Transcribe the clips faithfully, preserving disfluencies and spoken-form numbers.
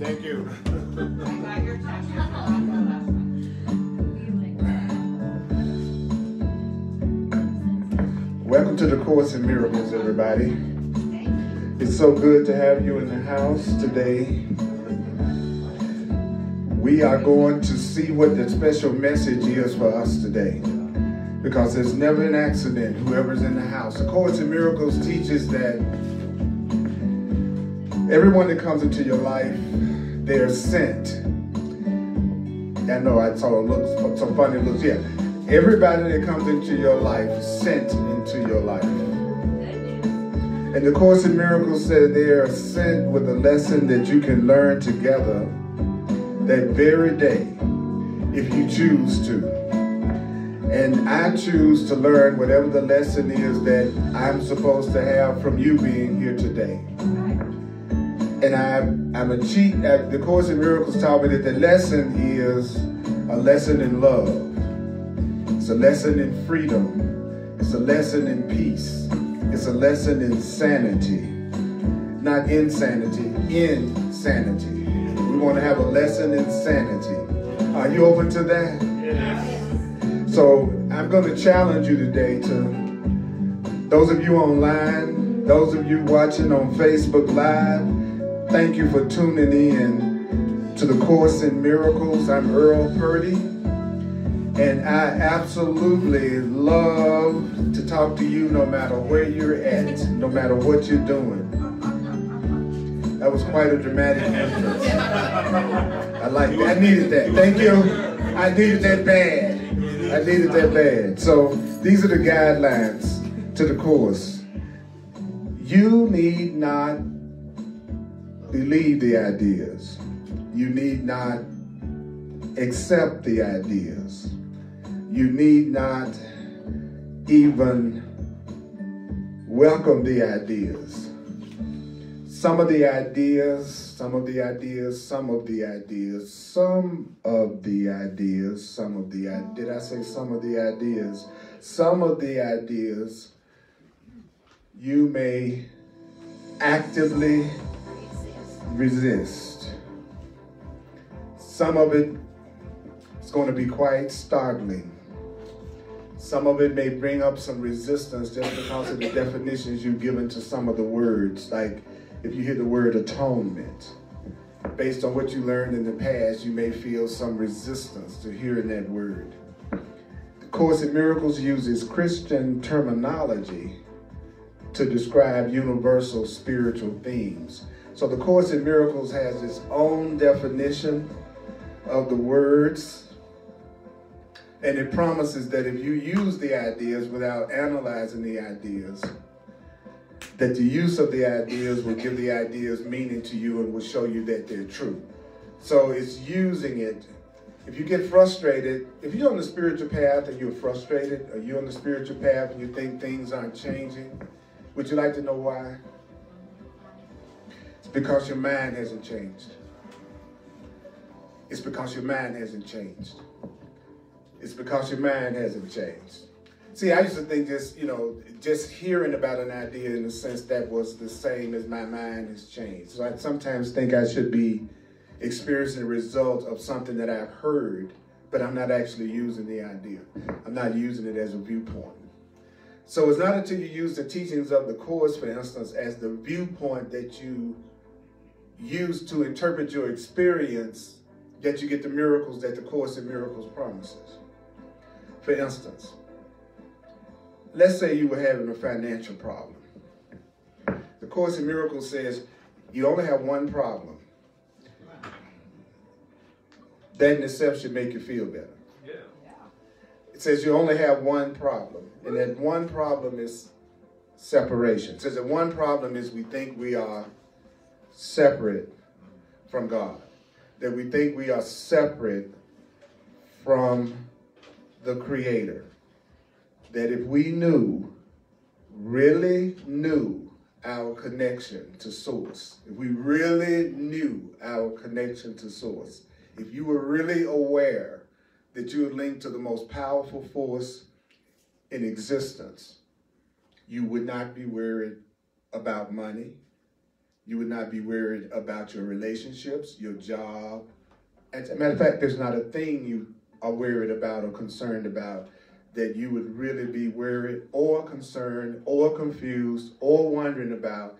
Thank you. I'm glad you're touching your last one. Welcome to the Course in Miracles, everybody. It's so good to have you in the house today. We are going to see what the special message is for us today, because there's never an accident, whoever's in the house. The Course in Miracles teaches that everyone that comes into your life, they're sent. I know I saw looks, some funny looks, yeah. Everybody that comes into your life is sent into your life. And the Course in Miracles said they are sent with a lesson that you can learn together that very day if you choose to. And I choose to learn whatever the lesson is that I'm supposed to have from you being here today. And I, I'm a cheat. The Course in Miracles taught me that the lesson is a lesson in love. It's a lesson in freedom. It's a lesson in peace. It's a lesson in sanity. Not insanity, insanity. We want to have a lesson in sanity. Are you open to that? Yes. So I'm going to challenge you today to, those of you online, those of you watching on Facebook Live, thank you for tuning in to the Course in Miracles. I'm Earl Purdy. And I absolutely love to talk to you no matter where you're at, no matter what you're doing. That was quite a dramatic entrance. I like that. I needed that. Thank you. I needed that bad. I needed that bad. So these are the guidelines to the Course. You need not believe the ideas. You need not accept the ideas. You need not even welcome the ideas. Some of the ideas, some of the ideas, some of the ideas, some of the ideas, some of the ideas. Did I say some of the ideas? Some of the ideas you may actively resist. Some of it, it's going to be quite startling. Some of it may bring up some resistance just because of the definitions you've given to some of the words. Like if you hear the word atonement, based on what you learned in the past, you may feel some resistance to hearing that word. The Course in Miracles uses Christian terminology to describe universal spiritual themes. So the Course in Miracles has its own definition of the words. And it promises that if you use the ideas without analyzing the ideas, that the use of the ideas will give the ideas meaning to you and will show you that they're true. So it's using it. If you get frustrated, if you're on the spiritual path and you're frustrated, or you're on the spiritual path and you think things aren't changing, would you like to know why? It's because your mind hasn't changed. It's because your mind hasn't changed. It's because your mind hasn't changed. See, I used to think just, you know, just hearing about an idea in the sense that was the same as my mind has changed. So I sometimes think I should be experiencing the result of something that I've heard, but I'm not actually using the idea. I'm not using it as a viewpoint. So it's not until you use the teachings of the Course, for instance, as the viewpoint that you use to interpret your experience that you get the miracles that the Course in Miracles promises. For instance, let's say you were having a financial problem. The Course in Miracles says you only have one problem. That in itself should make you feel better. Yeah. It says you only have one problem, and that one problem is separation. It says that one problem is we think we are separate from God, that we think we are separate from the Creator. That if we knew, really knew our connection to Source, if we really knew our connection to Source, if you were really aware that you were linked to the most powerful force in existence, you would not be worried about money. You would not be worried about your relationships, your job. As a matter of fact, there's not a thing you are worried about or concerned about that you would really be worried or concerned or confused or wondering about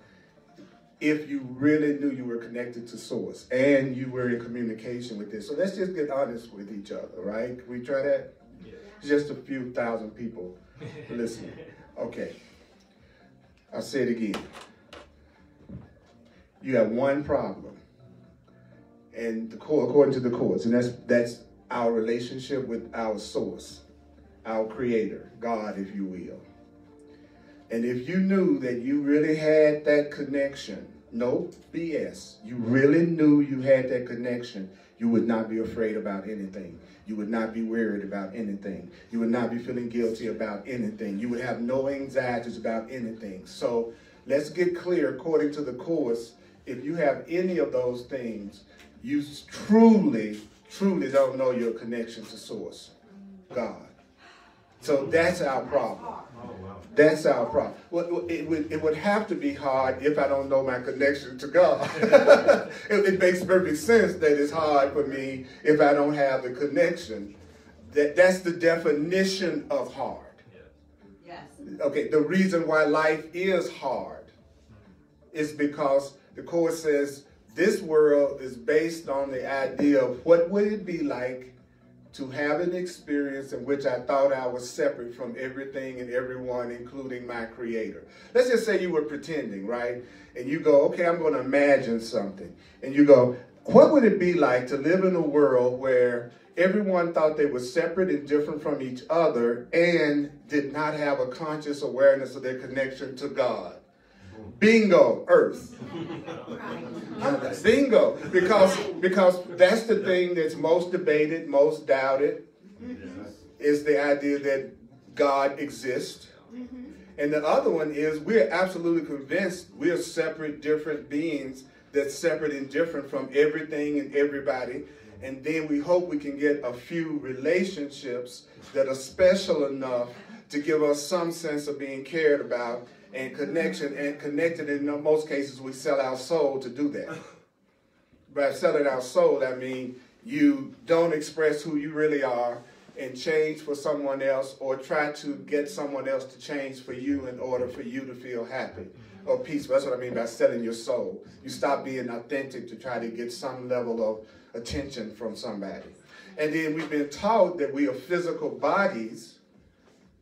if you really knew you were connected to Source and you were in communication with this. So let's just get honest with each other, right? Can we try that? Yeah. Just a few thousand people listening. Okay. I'll say it again. You have one problem, and the core, according to the Course, and that's, that's our relationship with our Source, our Creator, God, if you will. And if you knew that you really had that connection, no B S, you really knew you had that connection, you would not be afraid about anything. You would not be worried about anything. You would not be feeling guilty about anything. You would have no anxieties about anything. So let's get clear, according to the Course, if you have any of those things, you truly, truly don't know your connection to Source, God. So that's our problem. That's our problem. Well, it would, it would have to be hard if I don't know my connection to God. it, it makes perfect sense that it's hard for me if I don't have the connection. That, that's the definition of hard. Yes. Okay, the reason why life is hard is because the Course says this world is based on the idea of what would it be like to have an experience in which I thought I was separate from everything and everyone, including my Creator. Let's just say you were pretending, right? And you go, okay, I'm going to imagine something. And you go, what would it be like to live in a world where everyone thought they were separate and different from each other and did not have a conscious awareness of their connection to God? Bingo, Earth. Bingo, because, because that's the thing that's most debated, most doubted, yes, is the idea that God exists. Mm-hmm. And the other one is we're absolutely convinced we're separate, different beings that's separate and different from everything and everybody. And then we hope we can get a few relationships that are special enough to give us some sense of being cared about and connection, and connected. In most cases, we sell our soul to do that. By selling our soul, I mean you don't express who you really are and change for someone else or try to get someone else to change for you in order for you to feel happy or peaceful. That's what I mean by selling your soul. You stop being authentic to try to get some level of attention from somebody. And then we've been taught that we are physical bodies,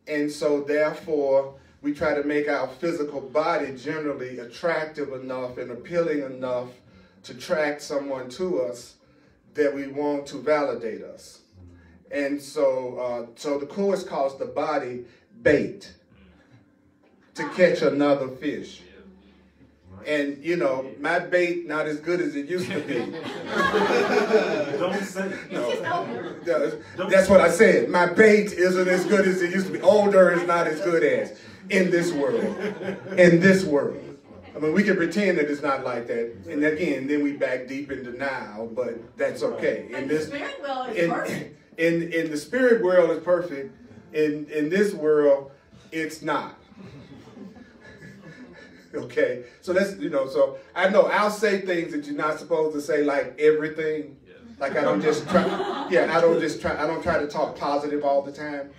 and so therefore, we try to make our physical body generally attractive enough and appealing enough to attract someone to us that we want to validate us. And so, uh, so the Course calls the body bait to catch another fish. And, you know, my bait not as good as it used to be. Don't say no. That's what I said. My bait isn't as good as it used to be. Older is not as good as. In this world, in this world. I mean, we can pretend that it's not like that, and again, then we back deep in denial, but that's okay. In this, the spirit world is perfect. In, in, in the spirit world is perfect. In, in this world, it's not. Okay, so that's, you know, so I know I'll say things that you're not supposed to say, like everything. Yeah. Like I don't just try, yeah, I don't just try, I don't try to talk positive all the time.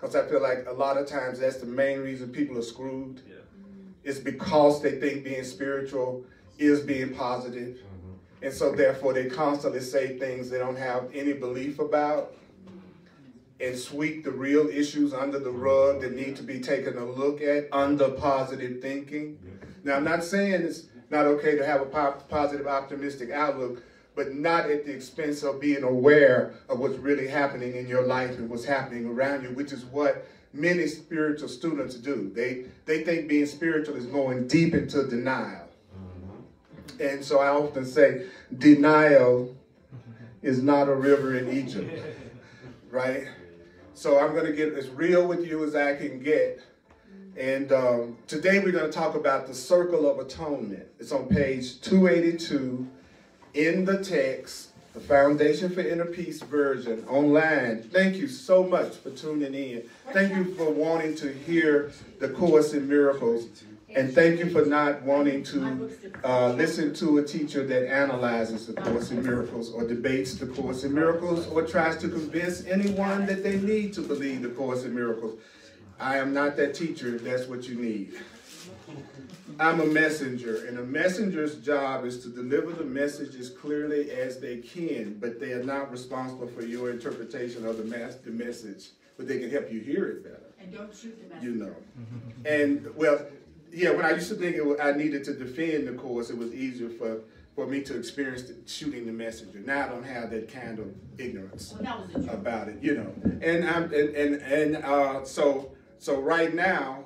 Because I feel like a lot of times that's the main reason people are screwed. Yeah. It's because they think being spiritual is being positive. Mm-hmm. And so therefore they constantly say things they don't have any belief about and sweep the real issues under the rug that need to be taken a look at under positive thinking. Yeah. Now, I'm not saying it's not okay to have a positive, optimistic outlook, but not at the expense of being aware of what's really happening in your life and what's happening around you, which is what many spiritual students do. They, they think being spiritual is going deep into denial. And so I often say, denial is not a river in Egypt, right? So I'm going to get as real with you as I can get. And um, today we're going to talk about the Circle of Atonement. It's on page two eighty-two. In the text, the Foundation for Inner Peace version, online. Thank you so much for tuning in. Thank you for wanting to hear the Course in Miracles. And thank you for not wanting to uh, listen to a teacher that analyzes the Course in Miracles or debates the Course in Miracles or tries to convince anyone that they need to believe the Course in Miracles. I am not that teacher if that's what you need. I'm a messenger, and a messenger's job is to deliver the message as clearly as they can, but they are not responsible for your interpretation of the, mas the message, but they can help you hear it better. And don't shoot the messenger. You know. And, well, yeah, when I used to think it was, I needed to defend the Course, it was easier for, for me to experience the, shooting the messenger. Now I don't have that kind of ignorance well, about it, you know. And, I'm, and, and, and uh, so, so right now,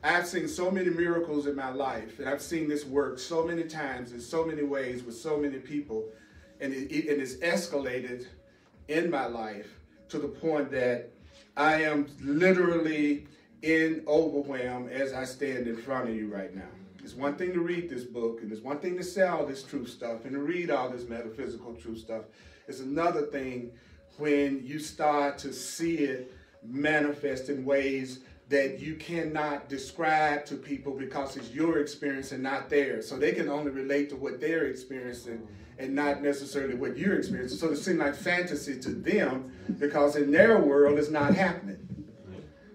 I've seen so many miracles in my life, and I've seen this work so many times in so many ways with so many people, and it, it, it is escalated in my life to the point that I am literally in overwhelm as I stand in front of you right now. It's one thing to read this book, and it's one thing to say all this truth stuff and to read all this metaphysical truth stuff. It's another thing when you start to see it manifest in ways that you cannot describe to people because it's your experience and not theirs. So they can only relate to what they're experiencing and not necessarily what you're experiencing. So it seems like fantasy to them because in their world it's not happening.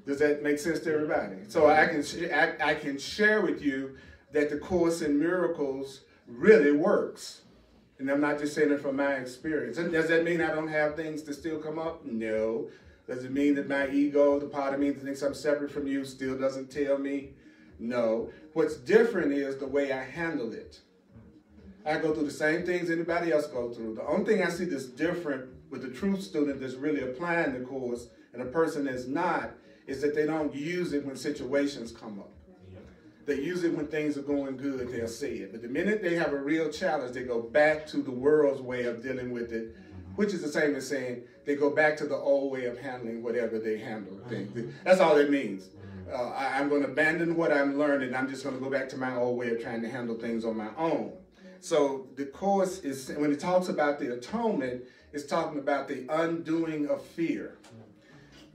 Does that make sense to everybody? So I can, I, I can share with you that the Course in Miracles really works. And I'm not just saying it from my experience. And does that mean I don't have things to still come up? No. Does it mean that my ego, the part of me that thinks I'm separate from you, still doesn't tell me? No. What's different is the way I handle it. I go through the same things anybody else goes through. The only thing I see that's different with the truth student that's really applying the Course and a person that's not is that they don't use it when situations come up. They use it when things are going good, they'll say it. But the minute they have a real challenge, they go back to the world's way of dealing with it, which is the same as saying they go back to the old way of handling whatever they handle. That's all it means. Uh, I, I'm going to abandon what I'm learning. I'm just going to go back to my old way of trying to handle things on my own. So the Course is, when it talks about the atonement, it's talking about the undoing of fear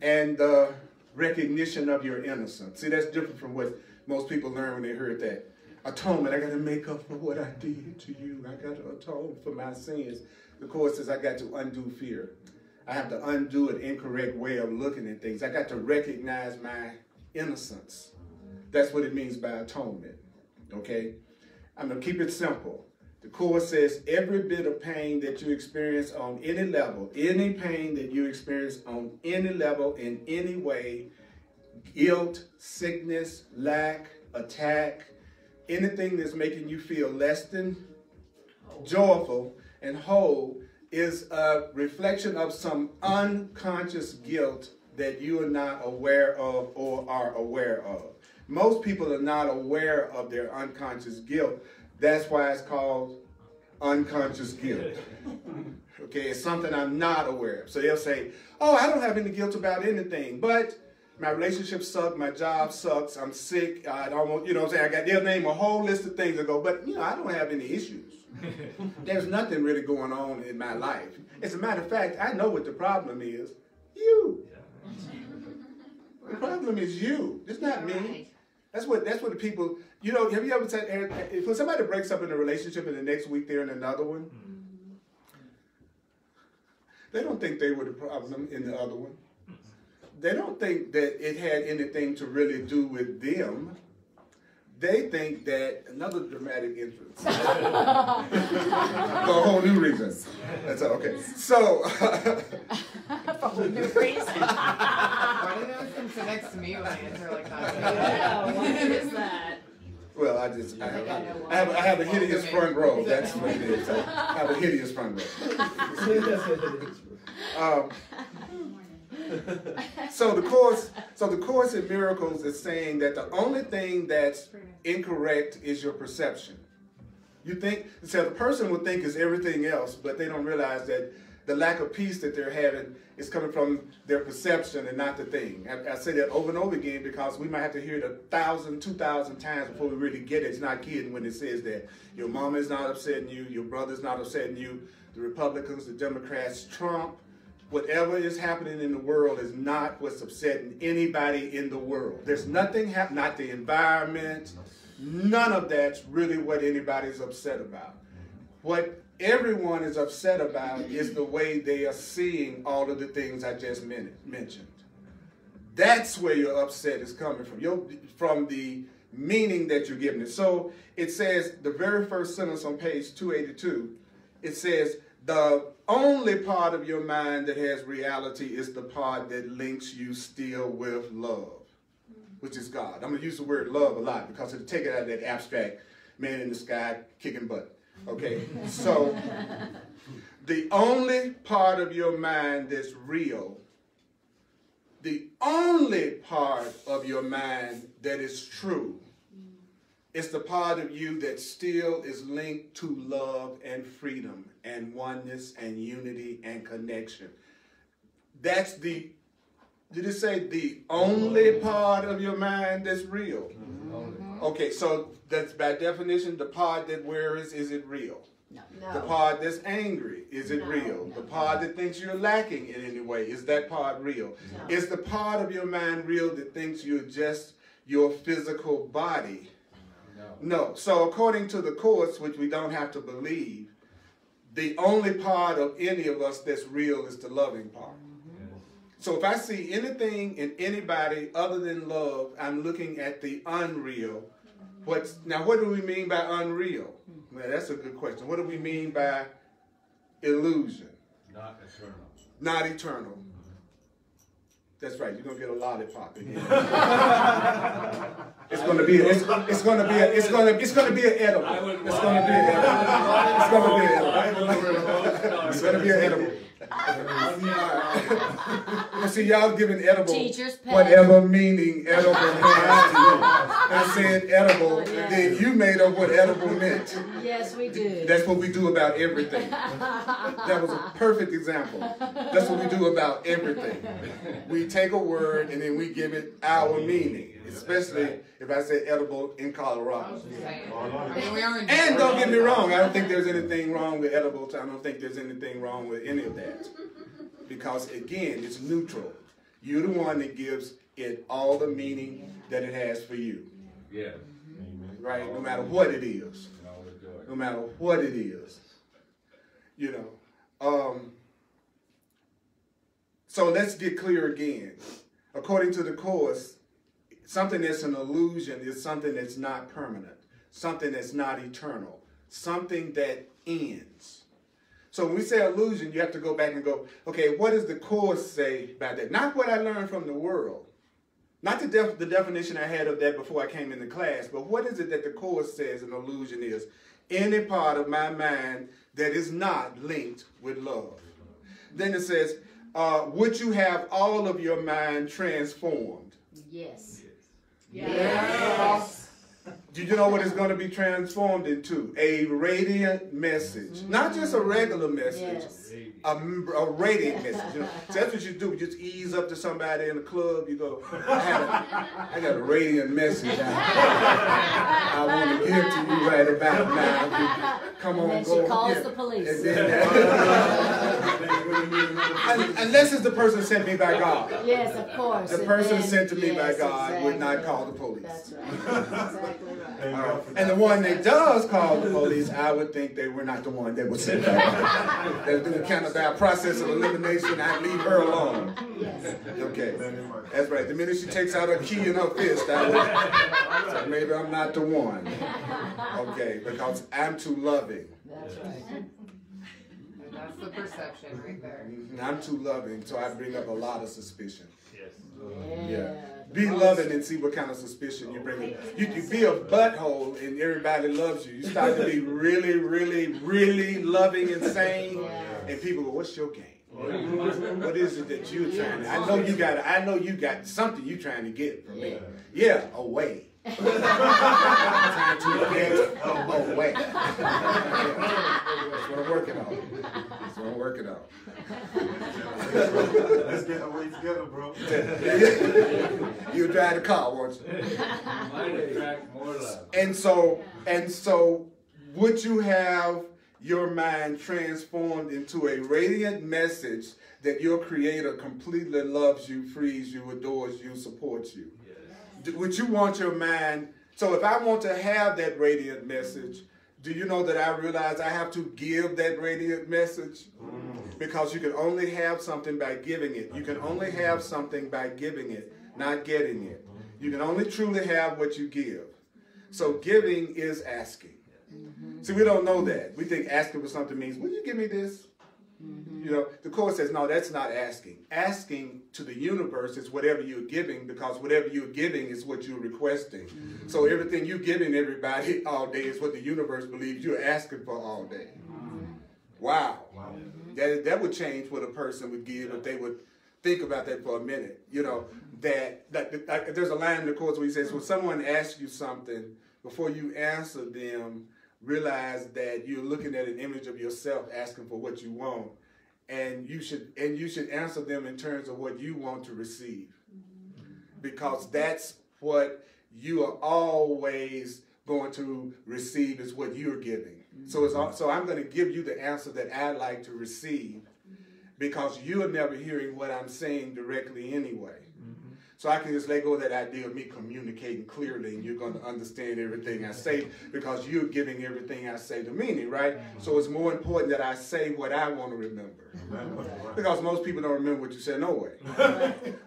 and the recognition of your innocence. See, that's different from what most people learn when they heard that. Atonement, I got to make up for what I did to you. I got to atone for my sins. The Course says I got to undo fear. I have to undo an incorrect way of looking at things. I got to recognize my innocence. That's what it means by atonement, okay? I'm gonna keep it simple. The Course says every bit of pain that you experience on any level, any pain that you experience on any level in any way, guilt, sickness, lack, attack, anything that's making you feel less than joyful and whole is a reflection of some unconscious guilt that you are not aware of or are aware of. Most people are not aware of their unconscious guilt. That's why it's called unconscious guilt. Okay, it's something I'm not aware of. So they'll say, oh, I don't have any guilt about anything, but my relationship sucks, my job sucks, I'm sick, I almost, you know what I'm saying? I got, they'll name a whole list of things that go, but you know, I don't have any issues. There's nothing really going on in my life. As a matter of fact, I know what the problem is. You. The problem is you. It's not me. That's what, that's what the people, you know, have you ever said, Eric, when somebody breaks up in a relationship and the next week they're in another one, they don't think they were the problem in the other one. They don't think that it had anything to really do with them. They think that another dramatic entrance. For a whole new reason. That's all, okay. So. For a whole new reason. Why do those things sit next to me when I enter like that? Yeah, why is that? Well, I just, I have, I, I have, I have a hideous front row. That's what it is. I have a hideous front row. um, so the Course, so the Course in Miracles is saying that the only thing that's incorrect is your perception. You think, so the person would think is everything else, but they don't realize that the lack of peace that they're having is coming from their perception and not the thing. I, I say that over and over again because we might have to hear it a thousand, two thousand times before we really get it. It's not kidding when it says that your mama is not upsetting you, your brother's not upsetting you, the Republicans, the Democrats, Trump. Whatever is happening in the world is not what's upsetting anybody in the world. There's nothing happening, not the environment, none of that's really what anybody's upset about. What everyone is upset about is the way they are seeing all of the things I just mentioned. That's where your upset is coming from, your, from the meaning that you're giving it. So it says, the very first sentence on page two eighty-two, it says, the only part of your mind that has reality is the part that links you still with love, which is God. I'm going to use the word love a lot because it'll take it out of that abstract man in the sky kicking butt. Okay, so the only part of your mind that's real, the only part of your mind that is true, is the part of you that still is linked to love and freedom and oneness and unity and connection. That's the, did it say the only part of your mind that's real? Mm-hmm. Okay, so that's by definition the part that worries, is it real? No. No. The part that's angry, is it no, real? No. The part that thinks you're lacking in any way, is that part real? No. Is the part of your mind real that thinks you're just your physical body? No. No. So according to the Course, which we don't have to believe, the only part of any of us that's real is the loving part. So if I see anything in anybody other than love, I'm looking at the unreal. What's, now, what do we mean by unreal? Well, that's a good question. What do we mean by illusion? Not eternal. Not eternal. Mm-hmm. That's right. You're gonna get a lollipop in here. It's gonna be. A, it's, it's gonna be. A, it's gonna. It's gonna be an edible. It's gonna be an edible. It's gonna be an edible. It's gonna be an edible. You see, y'all giving edible whatever meaning edible has. I said edible, oh, yeah. Then you made up what edible meant. Yes, we did. That's what we do about everything. That was a perfect example. That's what we do about everything. We take a word and then we give it our meaning. Especially right. If I say edible in Colorado. And don't get me wrong, I don't think there's anything wrong with edible. I don't think there's anything wrong with any of that. Because again, it's neutral. You're the one that gives it all the meaning that it has for you. Yeah. Mm-hmm. Right? No matter what it is. No matter what it is. You know. Um, so let's get clear again. According to the Course, something that's an illusion is something that's not permanent, something that's not eternal, something that ends. So when we say illusion, you have to go back and go, okay, what does the Course say about that? Not what I learned from the world, not the, def the definition I had of that before I came into class, but what is it that the Course says an illusion is? Any part of my mind that is not linked with love. Then it says, uh, would you have all of your mind transformed? Yes. Yes. Yes. Do you know what it's going to be transformed into? A radiant message. Mm-hmm. Not just a regular message. Yes. A, a radiant message. You know, so that's what you do. You just ease up to somebody in the club. You go, I, have a, I got a radiant message I, I want to give to you right about now. Come on, and then go. She calls yeah. the police. And then, unless it's the person sent me by God. Yes, of course. The person sent to me yes, by God exactly. would not call the police. That's right. Exactly right. Uh, and the one that does call the police, I would think they were not the one that was sent by God. There's been a kind of bad process of elimination. I leave her alone. Yes. Okay. That's right. The minute she takes out her key in her fist, I would, so maybe I'm not the one. Okay, because I'm too loving. That's right. That's the perception right there. I'm too loving, so I bring up a lot of suspicion. Yes. Yeah. yeah. Be loving and see what kind of suspicion you bring up. You can be a butthole and everybody loves you. You start to be really, really, really loving and sane, and people go, "What's your game? What is it that you're trying to? I know you got. I know you got something you're trying to get from me. Yeah, away." Time to get away. That's what I'm working on. That's what I'm working on. Let's get away together, bro. You drive the car, won't you? And so, and so, would you have your mind transformed into a radiant message that your Creator completely loves you, frees you, adores you, supports you? Would you want your mind So if I want to have that radiant message, do you know that I realize I have to give that radiant message? Mm. Because you can only have something by giving it. You can only have something by giving it, not getting it. You can only truly have what you give. So giving is asking. Mm-hmm. See, we don't know that. We think asking for something means, will you give me this? Mm-hmm. You know, the Course says, no, that's not asking. Asking to the universe is whatever you're giving, because whatever you're giving is what you're requesting. Mm-hmm. So everything you're giving everybody all day is what the universe believes you're asking for all day. Mm-hmm. Wow. Wow. Mm-hmm. That, that would change what a person would give, yeah, if they would think about that for a minute. You know, that, that, that there's a line in the Course where he says, when someone asks you something, before you answer them, realize that you're looking at an image of yourself asking for what you want, and you should and you should answer them in terms of what you want to receive, because that's what you are always going to receive, is what you're giving. So it's so I'm going to give you the answer that I like to receive, because you're never hearing what I'm saying directly anyway. So I can just let go of that idea of me communicating clearly, and you're going to understand everything I say, because you're giving everything I say the meaning, right? So it's more important that I say what I want to remember, because most people don't remember what you said no way,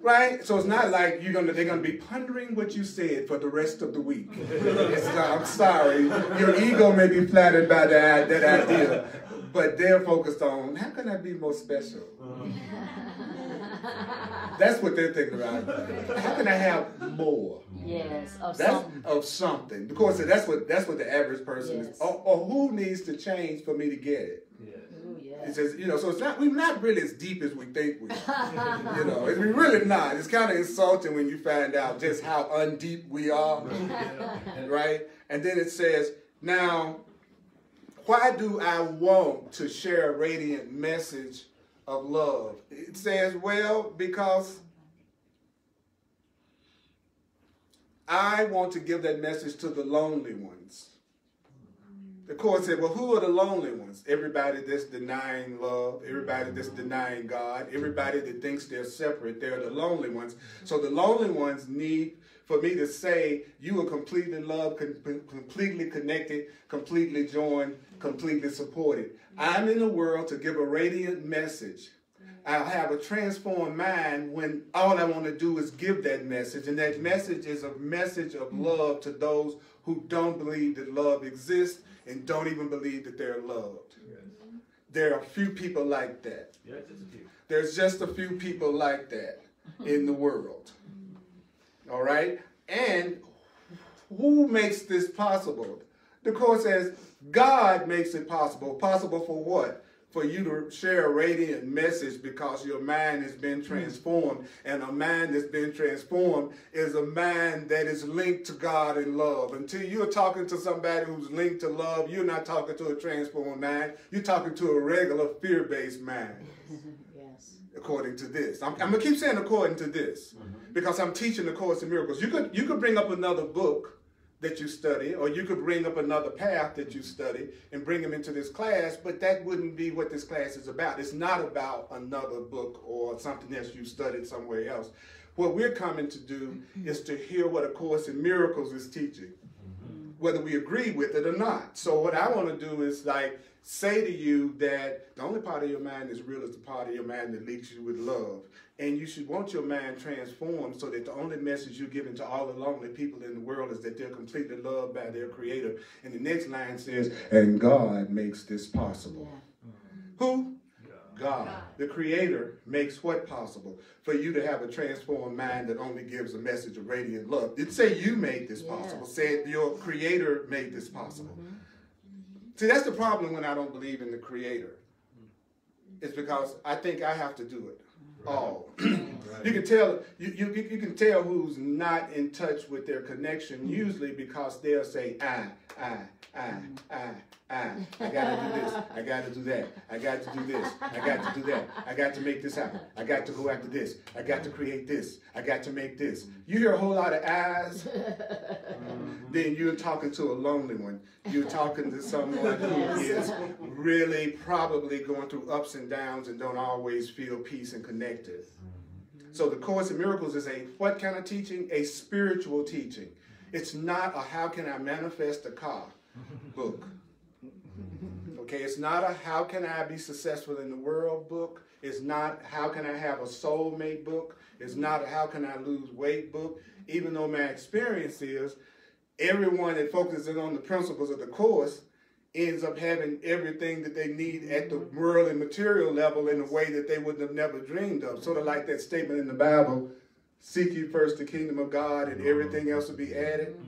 right? So it's not like you're going to, they're going to be pondering what you said for the rest of the week. It's not, I'm sorry, your ego may be flattered by that, that idea, but they're focused on, how can I be more special? That's what they're thinking about. How can I have more? Yes, of that's something. Of something. The Course said that's what that's what the average person, yes, is. Or, or who needs to change for me to get it? Yes. Ooh, yes. It says, you know, so it's not, we're not really as deep as we think we are. You know, we're really not. It's kind of insulting when you find out just how undeep we are, right? Right? And then it says, now, why do I want to share a radiant message of love? It says, well, because I want to give that message to the lonely ones. The Course said, well, who are the lonely ones? Everybody that's denying love, everybody that's denying God, everybody that thinks they're separate, they're the lonely ones. So the lonely ones need for me to say, you are completely loved, com completely connected, completely joined, completely supported. I'm in the world to give a radiant message. I'll have a transformed mind when all I want to do is give that message. And that message is a message of love to those who don't believe that love exists and don't even believe that they're loved. Yes. There are a few people like that. Yeah, just a few. There's just a few people like that in the world. All right? And who makes this possible? The Course says, God makes it possible. Possible for what? For you to share a radiant message, because your mind has been transformed. And a mind that's been transformed is a mind that is linked to God in love. Until you're talking to somebody who's linked to love, you're not talking to a transformed mind. You're talking to a regular fear-based mind. Yes. According to this. I'm, I'm going to keep saying according to this, mm-hmm, because I'm teaching the Course in Miracles. You could, you could bring up another book that you study, or you could bring up another path that you study and bring them into this class, but that wouldn't be what this class is about. It's not about another book or something else you studied somewhere else. What we're coming to do is to hear what A Course in Miracles is teaching, whether we agree with it or not. So what I want to do is like say to you that the only part of your mind that's real is the part of your mind that leaks you with love. And you should want your mind transformed so that the only message you're giving to all the lonely people in the world is that they're completely loved by their Creator. And the next line says, and God makes this possible. Yeah. Who? God. God. God. The Creator makes what possible? For you to have a transformed mind that only gives a message of radiant love. It say you made this, yeah, possible. Said your Creator made this possible. Mm-hmm. See, that's the problem when I don't believe in the Creator. It's because I think I have to do it. Right. All. Right. You can tell you, you you can tell who's not in touch with their connection usually, because they'll say I I I I I I gotta do this, I gotta do that, I got to do this, I got to do that, I got to make this happen, I got to go after this, I got to create this, I got to make this. You hear a whole lot of I's, then you're talking to a lonely one. You're talking to someone who is really probably going through ups and downs and don't always feel peace and connected. So the Course in Miracles is a what kind of teaching? A spiritual teaching. It's not a how can I manifest a car book. Okay, it's not a how can I be successful in the world book. It's not how can I have a soulmate book. It's not a how can I lose weight book. Even though my experience is everyone that focuses on the principles of the Course ends up having everything that they need at the world and material level in a way that they would have never dreamed of. Sort of like that statement in the Bible, seek ye first the kingdom of God and everything else will be added.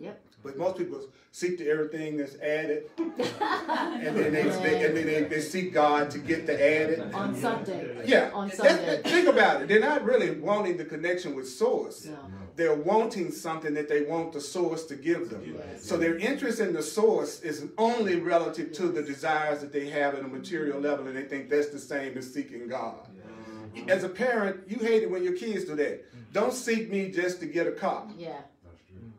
Yep. But most people seek to everything that's added, and then they, they, and then they, they seek God to get the added. On Sunday. Yeah. On Sunday. Think about it. They're not really wanting the connection with Source. No. They're wanting something that they want the Source to give them. Yes. So their interest in the Source is only relative yes. to the desires that they have at a material level, and they think that's the same as seeking God. Yes. As a parent, you hate it when your kids do that. Don't seek me just to get a car. Yeah.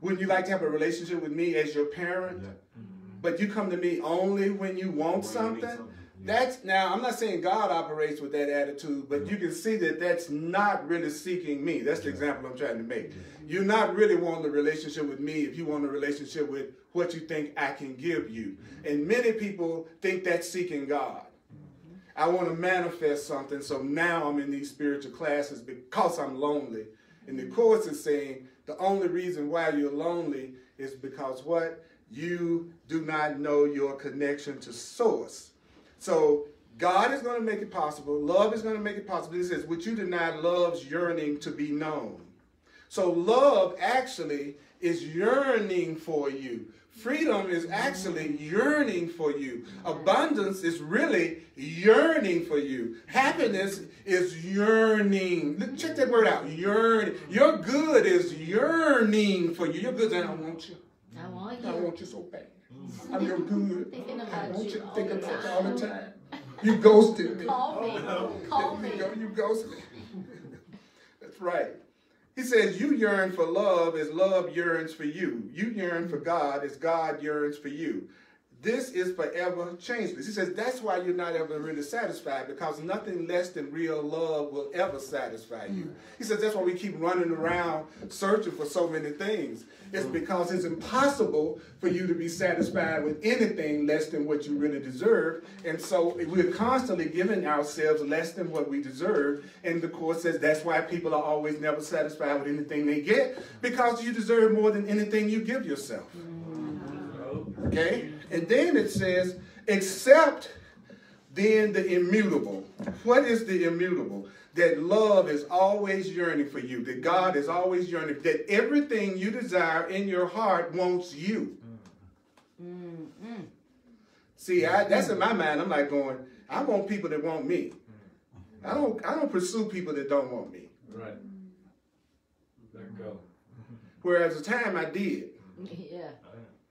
Wouldn't you like to have a relationship with me as your parent? Yeah. Mm-hmm. But you come to me only when you want something? something. That's now, I'm not saying God operates with that attitude, but you can see that that's not really seeking me. That's the example I'm trying to make. You're not really wanting a relationship with me if you want a relationship with what you think I can give you. And many people think that's seeking God. I want to manifest something, so now I'm in these spiritual classes because I'm lonely. And the Course is saying the only reason why you're lonely is because what? You do not know your connection to Source. So God is going to make it possible. Love is going to make it possible. It says, "Would you deny love's yearning to be known?" So love actually is yearning for you. Freedom is actually yearning for you. Abundance is really yearning for you. Happiness is yearning. Check that word out. Yearn. Your good is yearning for you. Your good saying, "I want you. I want you. I want you so bad. I'm your good. Thinking about I want you, you to think about you all the time. You ghosted me. Call me. Oh, Call me. You, you ghosted me." That's right. He says, you yearn for love as love yearns for you. You yearn for God as God yearns for you. This is forever changeless. He says, that's why you're not ever really satisfied, because nothing less than real love will ever satisfy you. He says, that's why we keep running around searching for so many things. It's because it's impossible for you to be satisfied with anything less than what you really deserve. And so we're constantly giving ourselves less than what we deserve. And the Course says, that's why people are always never satisfied with anything they get, because you deserve more than anything you give yourself. Okay? And then it says, except then the immutable. What is the immutable? That love is always yearning for you. That God is always yearning. That everything you desire in your heart wants you. Mm-hmm. See, I, that's in my mind. I'm like going, I want people that want me. I don't, I don't pursue people that don't want me. Right. There you go. Whereas the time I did. Yeah.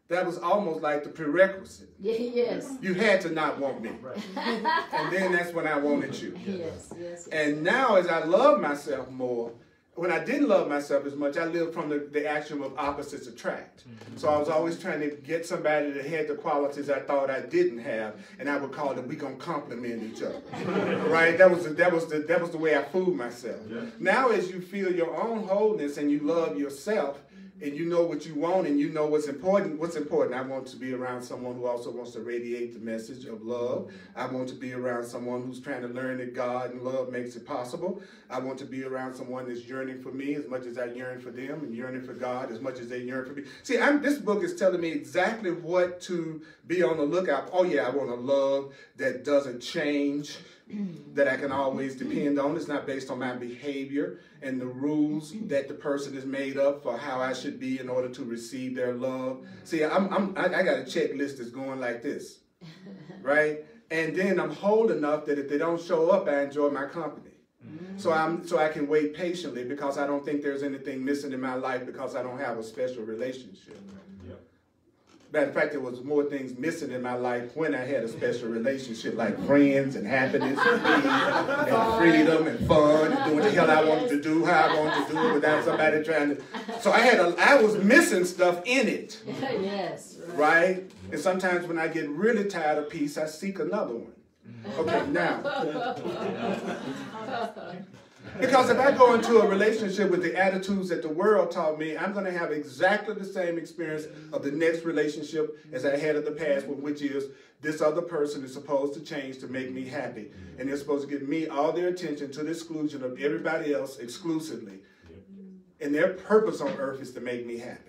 That was almost like the prerequisite. Yes. You had to not want me. Right. And then that's when I wanted you. Yes, yes, yes. And now as I love myself more, when I didn't love myself as much, I lived from the, the axiom of opposites attract. Mm-hmm. So I was always trying to get somebody that had the qualities I thought I didn't have, and I would call them, we gonna compliment each other. Right? That was, the, that, was the, that was the way I fooled myself. Yeah. Now as you feel your own wholeness and you love yourself, and you know what you want, and you know what's important. What's important? I want to be around someone who also wants to radiate the message of love. I want to be around someone who's trying to learn that God and love makes it possible. I want to be around someone that's yearning for me as much as I yearn for them, and yearning for God as much as they yearn for me. See, I'm, this book is telling me exactly what to be on the lookout. Oh, yeah, I want a love that doesn't change, that I can always depend on. It's not based on my behavior and the rules that the person is made up for how I should be in order to receive their love. See, I'm, I'm, I, I got a checklist that's going like this, right? And then I'm whole enough that if they don't show up, I enjoy my company. Mm-hmm. So I'm, so I can wait patiently because I don't think there's anything missing in my life because I don't have a special relationship. Matter of fact, there was more things missing in my life when I had a special relationship, like friends and happiness and, and freedom and fun and doing what the hell I wanted to do, how I wanted to do it without somebody trying to. So I had a, I was missing stuff in it. Yes. Right. Right? And sometimes when I get really tired of peace, I seek another one. Okay, now. Because if I go into a relationship with the attitudes that the world taught me, I'm going to have exactly the same experience of the next relationship as I had in the past, which is this other person is supposed to change to make me happy. And they're supposed to give me all their attention to the exclusion of everybody else exclusively. And their purpose on earth is to make me happy.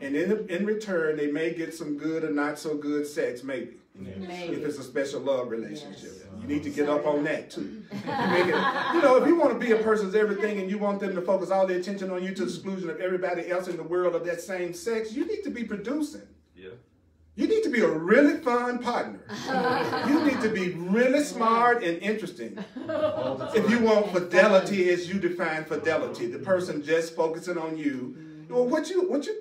And in, in return, they may get some good or not so good sex, maybe. Maybe. If it's a special love relationship. Yes. You need to get up on that, too. You, make it, you know, if you want to be a person's everything and you want them to focus all their attention on you to the exclusion of everybody else in the world of that same sex, you need to be producing. Yeah. You need to be a really fun partner. You need to be really smart and interesting. If you want fidelity as you define fidelity, the person just focusing on you. Well, what you, what you...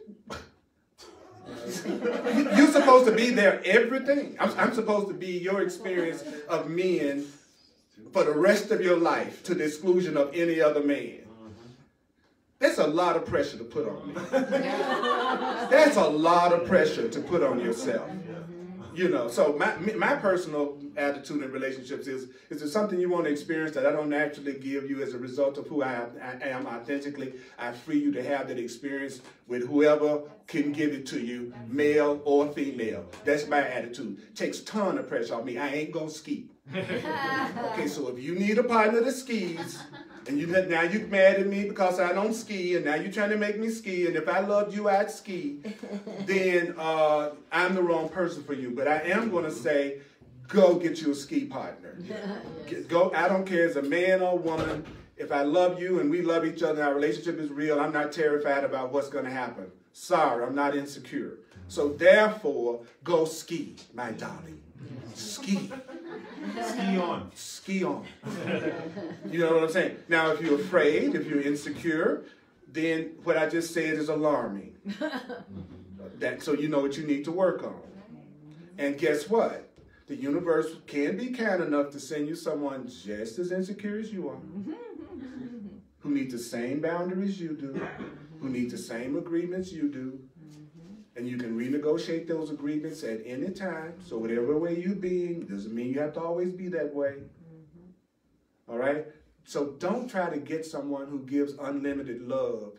You're supposed to be there everything. I'm, I'm supposed to be your experience of men for the rest of your life to the exclusion of any other man. That's a lot of pressure to put on me. That's a lot of pressure to put on yourself. You know, so my, my personal attitude in relationships is, is there something you want to experience that I don't actually give you as a result of who I, I am authentically? I free you to have that experience with whoever can give it to you, male or female. That's my attitude. Takes a ton of pressure off me. I ain't going to ski. Okay, so if you need a partner that skis, and you now you're mad at me because I don't ski, and now you're trying to make me ski, and if I loved you, I'd ski, then uh, I'm the wrong person for you. But I am going to say, go get you a ski partner. Go. I don't care as a man or woman. If I love you and we love each other and our relationship is real, I'm not terrified about what's going to happen. Sorry, I'm not insecure. So therefore, go ski, my darling. Ski. Ski on. Ski on. You know what I'm saying? Now, if you're afraid, if you're insecure, then what I just said is alarming. That, so you know what you need to work on. And guess what? The universe can be kind enough to send you someone just as insecure as you are, who needs the same boundaries you do, who needs the same agreements you do. And you can renegotiate those agreements at any time. So whatever way you being, doesn't mean you have to always be that way. Mm-hmm. All right? So don't try to get someone who gives unlimited love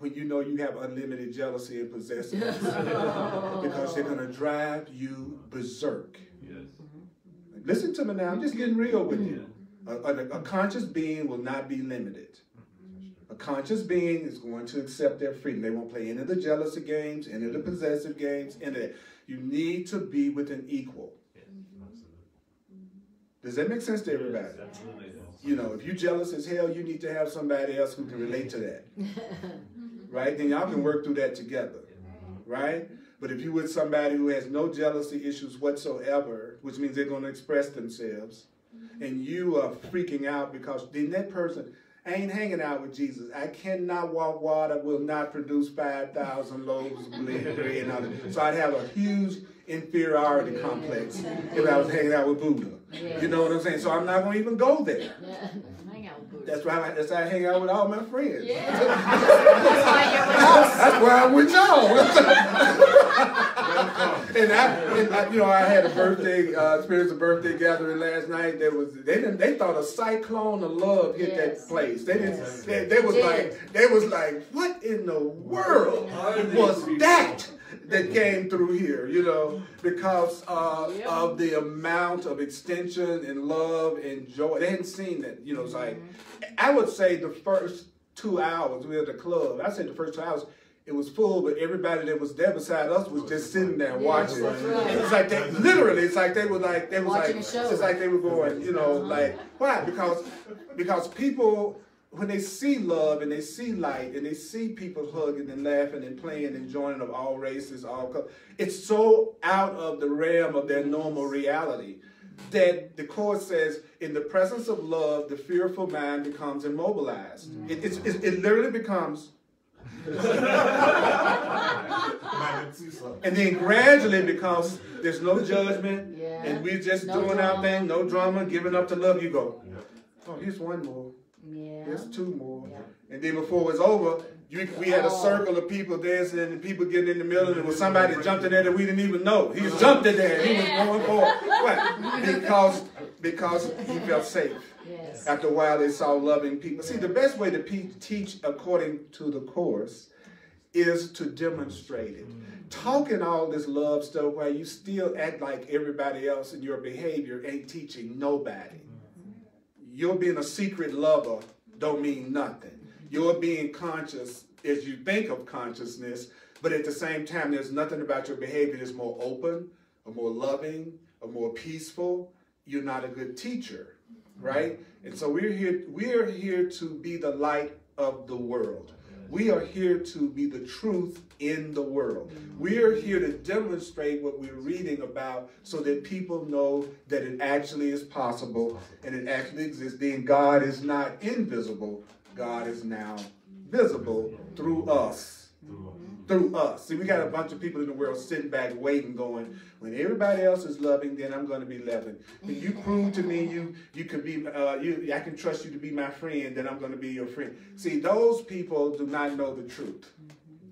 when you know you have unlimited jealousy and possessiveness. Because they're going to drive you berserk. Yes. Mm-hmm. Listen to me now. I'm just getting real with you. A, a, a conscious being will not be limited. A conscious being is going to accept their freedom. They won't play any of the jealousy games, any of the possessive games, any of that. You need to be with an equal. Yes, does that make sense to everybody? Yes, absolutely. You know, if you're jealous as hell, you need to have somebody else who can relate to that. Right? Then y'all can work through that together. Right? But if you're with somebody who has no jealousy issues whatsoever, which means they're going to express themselves, and you are freaking out because then that person... I ain't hanging out with Jesus. I cannot walk water, will not produce five thousand loaves of bread. So I'd have a huge inferiority complex if I was hanging out with Buddha. You know what I'm saying? So I'm not going to even go there. That's why I, that's why I hang out with all my friends. Yeah. That's why I'm with y'all. and, I, and I, you know, I had a birthday, uh, spiritual birthday gathering last night. There was they didn't they thought a cyclone of love hit yes. that place. They didn't. Yes. They, they was like they was like, what in the world was that that came through here? You know, because uh, yep. of the amount of extension and love and joy. They hadn't seen that. You know, it's like. I would say the first two hours we were at the club. I said the first two hours it was full, but everybody that was there beside us was just sitting there watching. Yes, right. It was like they literally. It's like they were like they was watching like. It's like they were going. You know, uh-huh. like why? Because because people when they see love and they see light and they see people hugging and laughing and playing and joining of all races, all colors, it's so out of the realm of their normal reality. That the Course says, in the presence of love, the fearful mind becomes immobilized. Mm-hmm. It, it, it, it literally becomes... and then gradually becomes, there's no judgment, yeah. and we're just no doing drama. Our thing, no drama, giving up to love, you go, oh, here's one more, yeah. here's two more. Yeah. And then before it's over, you, we had a circle of people dancing and people getting in the middle, and there was somebody that jumped in there that we didn't even know. He jumped in there. He was going for it. Right. Because because he felt safe. Yes. After a while, they saw loving people. See, the best way to teach according to the Course is to demonstrate it. Mm-hmm. Talking all this love stuff while you still act like everybody else in your behavior ain't teaching nobody. Mm-hmm. You're being a secret lover don't mean nothing. You're being conscious as you think of consciousness, but at the same time, there's nothing about your behavior that's more open or more loving or more peaceful. You're not a good teacher, right? And so we're here, we're here to be the light of the world. We are here to be the truth in the world. We're here to demonstrate what we're reading about so that people know that it actually is possible and it actually exists. Then God is not invisible. God is now visible through us. Through us. See, we got a bunch of people in the world sitting back waiting, going, when everybody else is loving, then I'm going to be loving. When you prove to me you you can be, uh, you, I can trust you to be my friend, then I'm going to be your friend. See, those people do not know the truth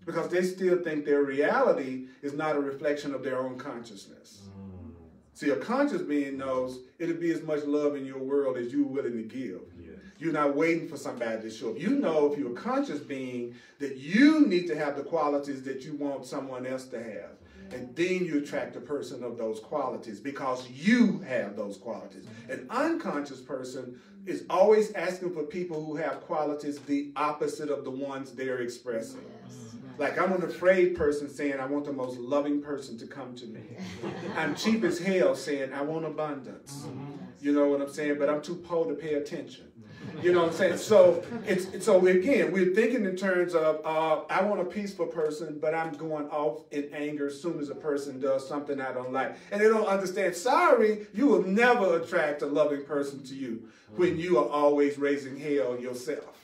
because they still think their reality is not a reflection of their own consciousness. See, a conscious being knows it'll be as much love in your world as you're willing to give. You're not waiting for somebody to show up. You know, if you're a conscious being, that you need to have the qualities that you want someone else to have. And then you attract a person of those qualities because you have those qualities. An unconscious person is always asking for people who have qualities the opposite of the ones they're expressing. Like, I'm an afraid person saying I want the most loving person to come to me. I'm cheap as hell saying I want abundance. You know what I'm saying? But I'm too poor to pay attention. You know what I'm saying? So, it's, so again, we're thinking in terms of, uh, I want a peaceful person, but I'm going off in anger as soon as a person does something I don't like. And they don't understand, sorry, you will never attract a loving person to you when you are always raising hell yourself.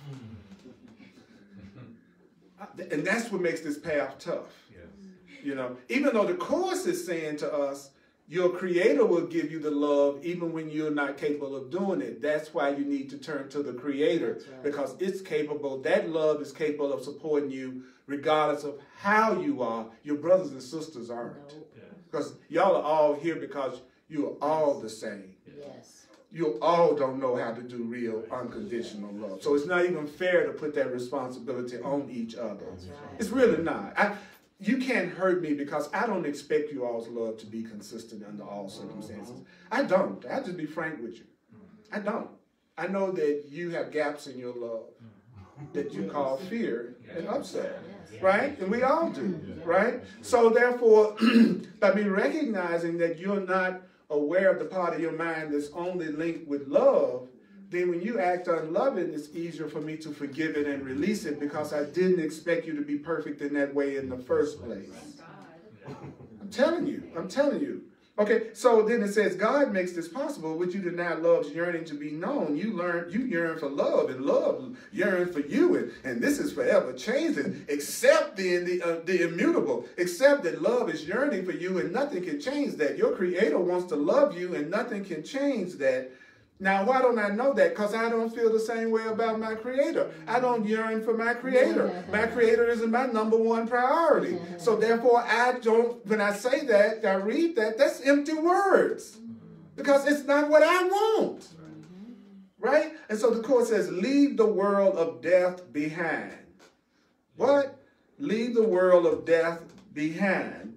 And that's what makes this path tough. Yes. You know, even though the Course is saying to us, your Creator will give you the love even when you're not capable of doing it. That's why you need to turn to the Creator, right? Because it's capable. That love is capable of supporting you regardless of how you are. Your brothers and sisters aren't. Nope. Yeah. Because y'all are all here because you are all the same. Yes. You all don't know how to do real unconditional love. So it's not even fair to put that responsibility on each other. Right. It's really not. I, You can't hurt me because I don't expect you all's love to be consistent under all circumstances. I don't. I'll just be frank with you. I don't. I know that you have gaps in your love that you call fear and upset, right? And we all do, right? So therefore, by me recognizing that you're not aware of the part of your mind that's only linked with love, then when you act unloving, it's easier for me to forgive it and release it because I didn't expect you to be perfect in that way in the first place. I'm telling you. I'm telling you. Okay, so then it says, God makes this possible. Would you deny love's yearning to be known? You learn, you yearn for love, and love yearns for you, and, and this is forever changing, except the, the, uh, the immutable, except that love is yearning for you, and nothing can change that. Your Creator wants to love you, and nothing can change that. Now, why don't I know that? Because I don't feel the same way about my Creator. I don't yearn for my Creator. My Creator isn't my number one priority. So therefore, I don't, when I say that, I read that, that's empty words. Because it's not what I want. Right? And so the Course says, leave the world of death behind. What? Leave the world of death behind.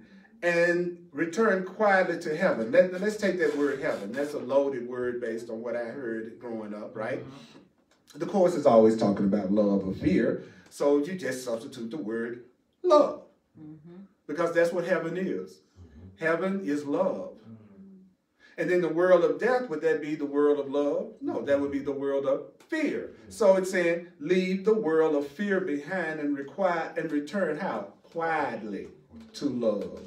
And return quietly to heaven. Let, let's take that word heaven. That's a loaded word based on what I heard growing up, right? The Course is always talking about love or fear, so you just substitute the word love, mm-hmm. because that's what heaven is. Heaven is love. And then the world of death, would that be the world of love? No, that would be the world of fear. So it's saying, leave the world of fear behind and, require, and return how? Quietly to love.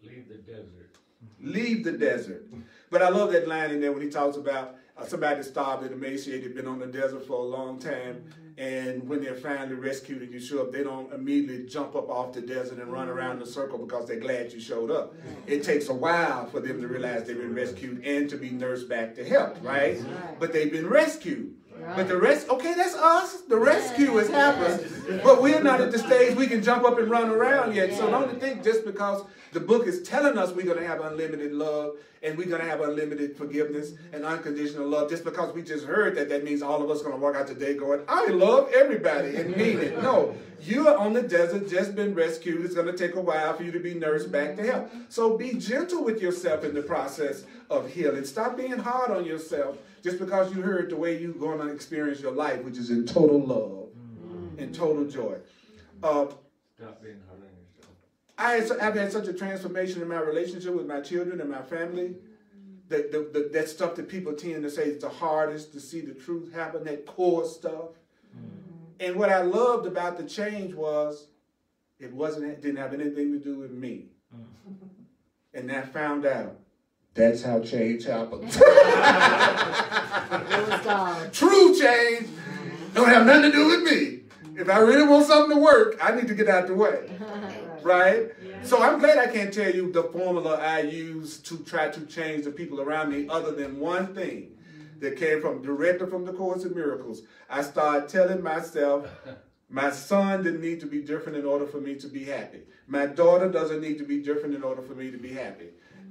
Leave the desert. Leave the desert. But I love that line in there when he talks about uh, somebody starved and emaciated, been on the desert for a long time, and when they're finally rescued and you show up, they don't immediately jump up off the desert and run around the circle because they're glad you showed up. It takes a while for them to realize they've been rescued and to be nursed back to health, right? But they've been rescued. Right. But the rest, okay, that's us. The rescue has happened. Yes. But we're not at the stage we can jump up and run around yet. Yes. So don't think just because the book is telling us we're going to have unlimited love, and we're going to have unlimited forgiveness and unconditional love. Just because we just heard that, that means all of us are going to walk out today going, I love everybody and mean it. No, you are on the desert, just been rescued. It's going to take a while for you to be nursed back to health. So be gentle with yourself in the process of healing. Stop being hard on yourself just because you heard the way you're going to experience your life, which is in total love mm-hmm. and total joy. Uh, Stop being hard on yourself. I had, I've had such a transformation in my relationship with my children and my family. The, the, the, that stuff that people tend to say is the hardest to see the truth happen, that core stuff. Mm-hmm. And what I loved about the change was it wasn't it didn't have anything to do with me. Mm-hmm. And I found out that's how change happens. True change don't have nothing to do with me. If I really want something to work, I need to get out the way. Right? Yeah. So I'm glad I can't tell you the formula I use to try to change the people around me, other than one thing that came from directly from the Course in Miracles. I started telling myself, my son didn't need to be different in order for me to be happy. My daughter doesn't need to be different in order for me to be happy.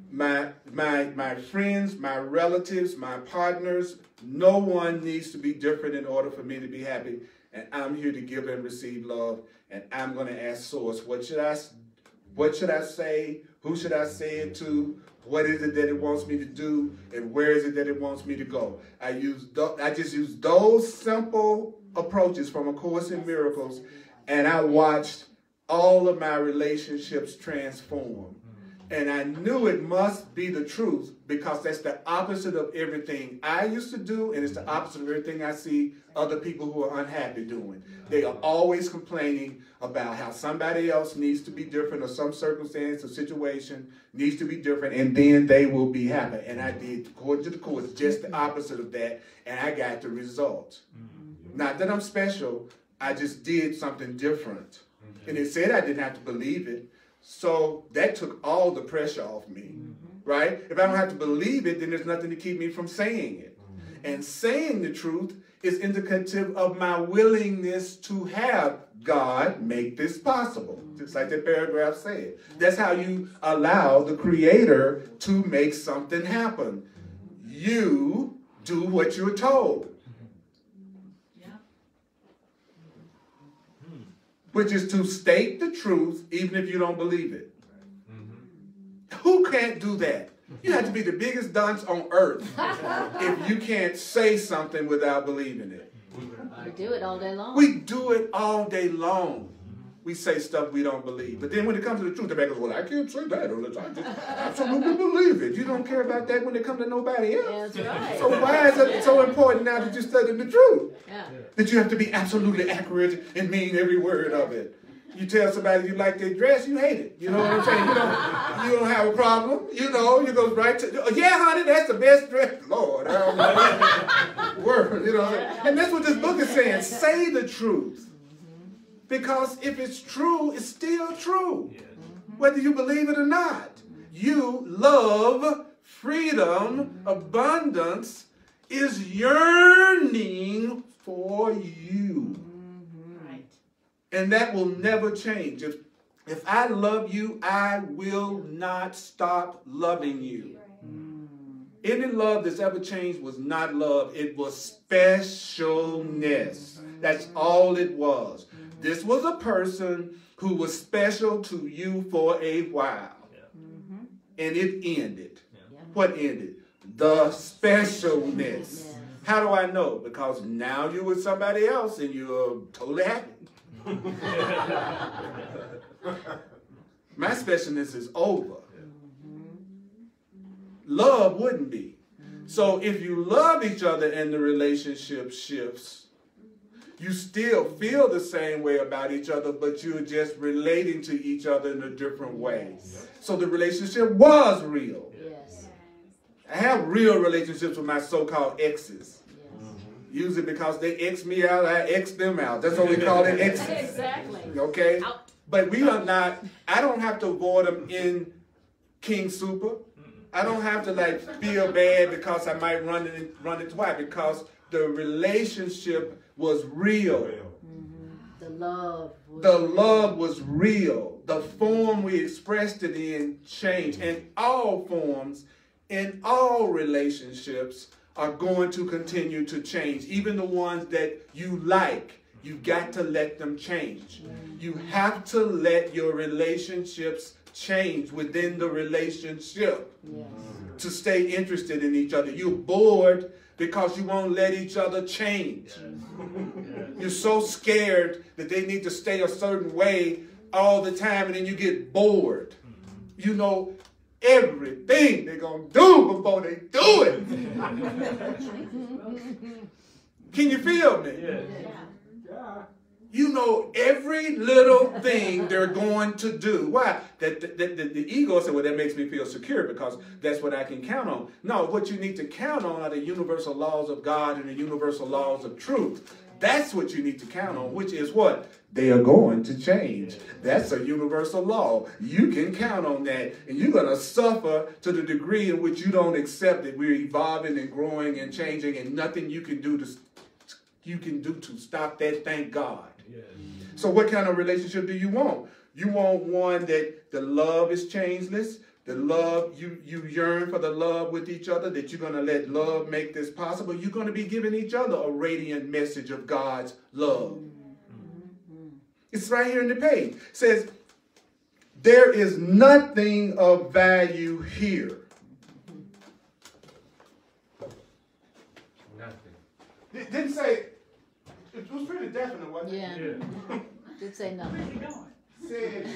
My, my, my friends, my relatives, my partners, no one needs to be different in order for me to be happy. And I'm here to give and receive love. And I'm going to ask Source, what should I, what should I say? Who should I say it to? What is it that it wants me to do? And where is it that it wants me to go? I, use I just use those simple approaches from A Course in Miracles. And I watched all of my relationships transform. And I knew it must be the truth, because that's the opposite of everything I used to do, and it's the opposite of everything I see other people who are unhappy doing. They are always complaining about how somebody else needs to be different, or some circumstance or situation needs to be different, and then they will be happy. And I did, according to the Course, just the opposite of that, and I got the result. Not that I'm special, I just did something different. And it said I didn't have to believe it. So that took all the pressure off me, mm-hmm. right? If I don't have to believe it, then there's nothing to keep me from saying it. Mm-hmm. And saying the truth is indicative of my willingness to have God make this possible, mm-hmm. just like that paragraph said. That's how you allow the Creator to make something happen. You do what you're told. Which is to state the truth even if you don't believe it. Mm-hmm. Who can't do that? You have to be the biggest dunce on earth if you can't say something without believing it. We do it all day long. We do it all day long. We say stuff we don't believe. But then when it comes to the truth, everybody goes, well, I can't say that. I just absolutely believe it. You don't care about that when it comes to nobody else. That's right. So why is it so important now that you study the truth? Yeah. That you have to be absolutely accurate and mean every word of it. You tell somebody you like their dress, you hate it. You know what I'm saying? You don't, you don't have a problem. You know, you go right to, yeah, honey, that's the best dress. Lord, I don't know. Word, you know. And that's what this book is saying. Say the truth. Because if it's true, it's still true, yes. mm-hmm. whether you believe it or not. You love, freedom, mm-hmm. abundance is yearning for you. Mm-hmm. Right. And that will never change. If, if I love you, I will not stop loving you. Mm-hmm. Any love that's ever changed was not love. It was specialness. That's all it was. This was a person who was special to you for a while. Yeah. Mm-hmm. And it ended. Yeah. What ended? The specialness. Yeah. How do I know? Because now you're with somebody else and you're totally happy. My specialness is over. Mm-hmm. Love wouldn't be. Mm-hmm. So if you love each other and the relationship shifts, you still feel the same way about each other, but you're just relating to each other in a different way. Yes. So the relationship was real. Yes. I have real relationships with my so-called exes. Yes. Usually because they ex me out, I ex them out. That's what we call it, exes. Exactly. Okay? Out. But we are not, I don't have to avoid them in King Super. I don't have to like feel bad because I might run it, run it twice, because the relationship was real. Mm-hmm. The love was the love was real. The form we expressed it in changed. And all forms in all relationships are going to continue to change. Even the ones that you like, you've got to let them change. You have to let your relationships change within the relationship yes. to stay interested in each other. You're bored because you won't let each other change. Yes. Yes. You're so scared that they need to stay a certain way all the time, and then you get bored. Mm-hmm. You know everything they're going to do before they do it. Can you feel me? Yes. Yeah. Yeah. You know every little thing they're going to do. Why? That the, the, the ego said, well, that makes me feel secure because that's what I can count on. No, what you need to count on are the universal laws of God and the universal laws of truth. That's what you need to count on, which is what? They are going to change. That's a universal law. You can count on that, and you're going to suffer to the degree in which you don't accept that we're evolving and growing and changing, and nothing you can do to you can do to stop that, thank God. Yes. So what kind of relationship do you want? You want one that the love is changeless, the love, you, you yearn for the love with each other, that you're going to let love make this possible. You're going to be giving each other a radiant message of God's love. Mm-hmm. It's right here in the page. It says, there is nothing of value here. Nothing. It didn't say... It was pretty definite, wasn't it? Yeah. yeah. Did say nothing. Where are you going? Said,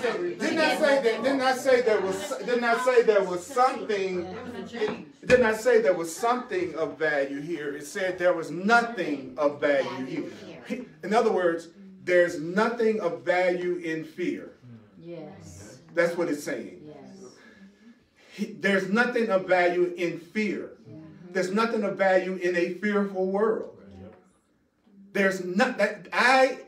said, said, didn't I say that? Didn't I say there was? Didn't I say there was something? It, didn't I say there was something of value here? It said there was nothing of value here. In other words, there's nothing of value in fear. Yes. That's what it's saying. Yes. He, there's nothing of value in fear. There's nothing of value in a fearful world. There's not that I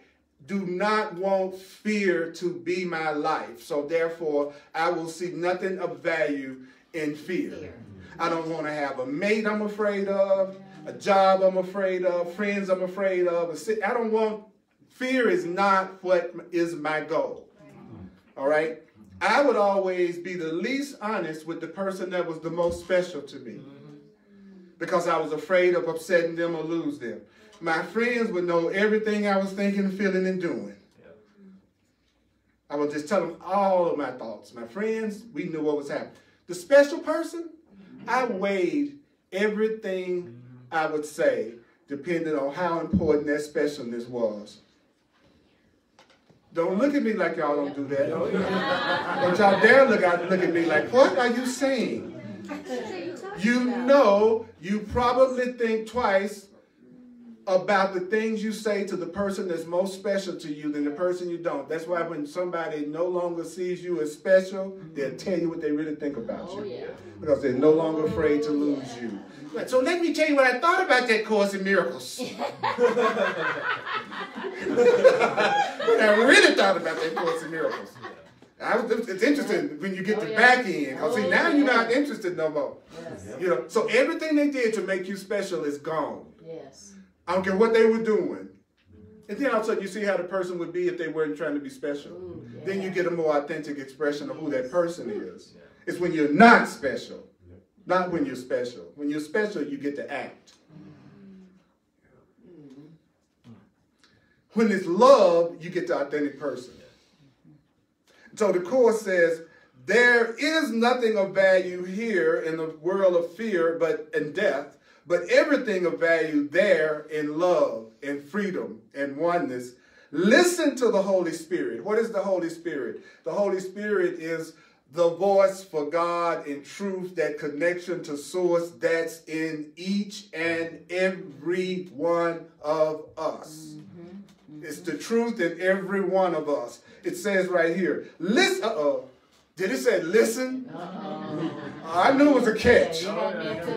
do not want fear to be my life. So therefore, I will see nothing of value in fear. fear. I don't want to have a mate I'm afraid of, a job I'm afraid of, friends I'm afraid of. I don't want, fear is not what is my goal. All right. I would always be the least honest with the person that was the most special to me because I was afraid of upsetting them or lose them. My friends would know everything I was thinking, feeling, and doing. Yep. I would just tell them all of my thoughts. My friends, we knew what was happening. The special person, I weighed everything I would say, depending on how important that specialness was. Don't look at me like y'all don't do that. Don't, don't y'all dare look, out, look at me like, what are you saying? You know, you probably think twice about the things you say to the person that's most special to you than the person you don't. That's why when somebody no longer sees you as special, they'll tell you what they really think about oh, you. Yeah. Because they're no longer afraid to lose yeah. you. But, so let me tell you what I thought about that Course in Miracles. What I really thought about that Course in Miracles. I was, it's interesting when you get oh, the yeah. back end. Oh, see, now yeah. you're not interested no more. Yes. You know, so everything they did to make you special is gone. Yes. I don't care what they were doing. And then all of a sudden you see how the person would be if they weren't trying to be special. Ooh, yeah. Then you get a more authentic expression of who that person is. Yeah. It's when you're not special, yeah. not when you're special. When you're special, you get to act. Mm-hmm. When it's love, you get the authentic person. Yeah. So the Course says, there is nothing of value here in the world of fear but in death. But everything of value there in love and freedom and oneness. Listen to the Holy Spirit. What is the Holy Spirit? The Holy Spirit is the voice for God and truth, that connection to source that's in each and every one of us. Mm-hmm. Mm-hmm. It's the truth in every one of us. It says right here, listen. Uh-oh. Did it say listen? Uh-oh. I knew it was a catch.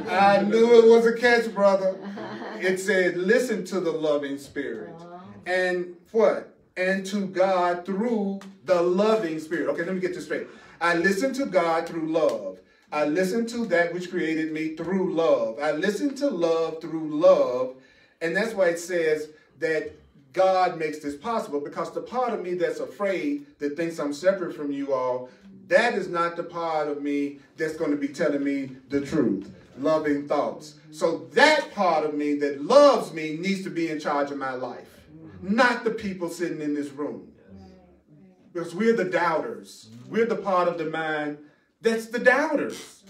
I knew it was a catch, brother. It said, listen to the loving Spirit. And what? And to God through the loving Spirit. Okay, let me get this straight. I listen to God through love. I listen to that which created me through love. I listen to love through love. And that's why it says that God makes this possible, because the part of me that's afraid, that thinks I'm separate from you all, That is not the part of me that's going to be telling me the truth, loving thoughts. So that part of me that loves me needs to be in charge of my life, not the people sitting in this room. Because we're the doubters. We're the part of the mind that's the doubters.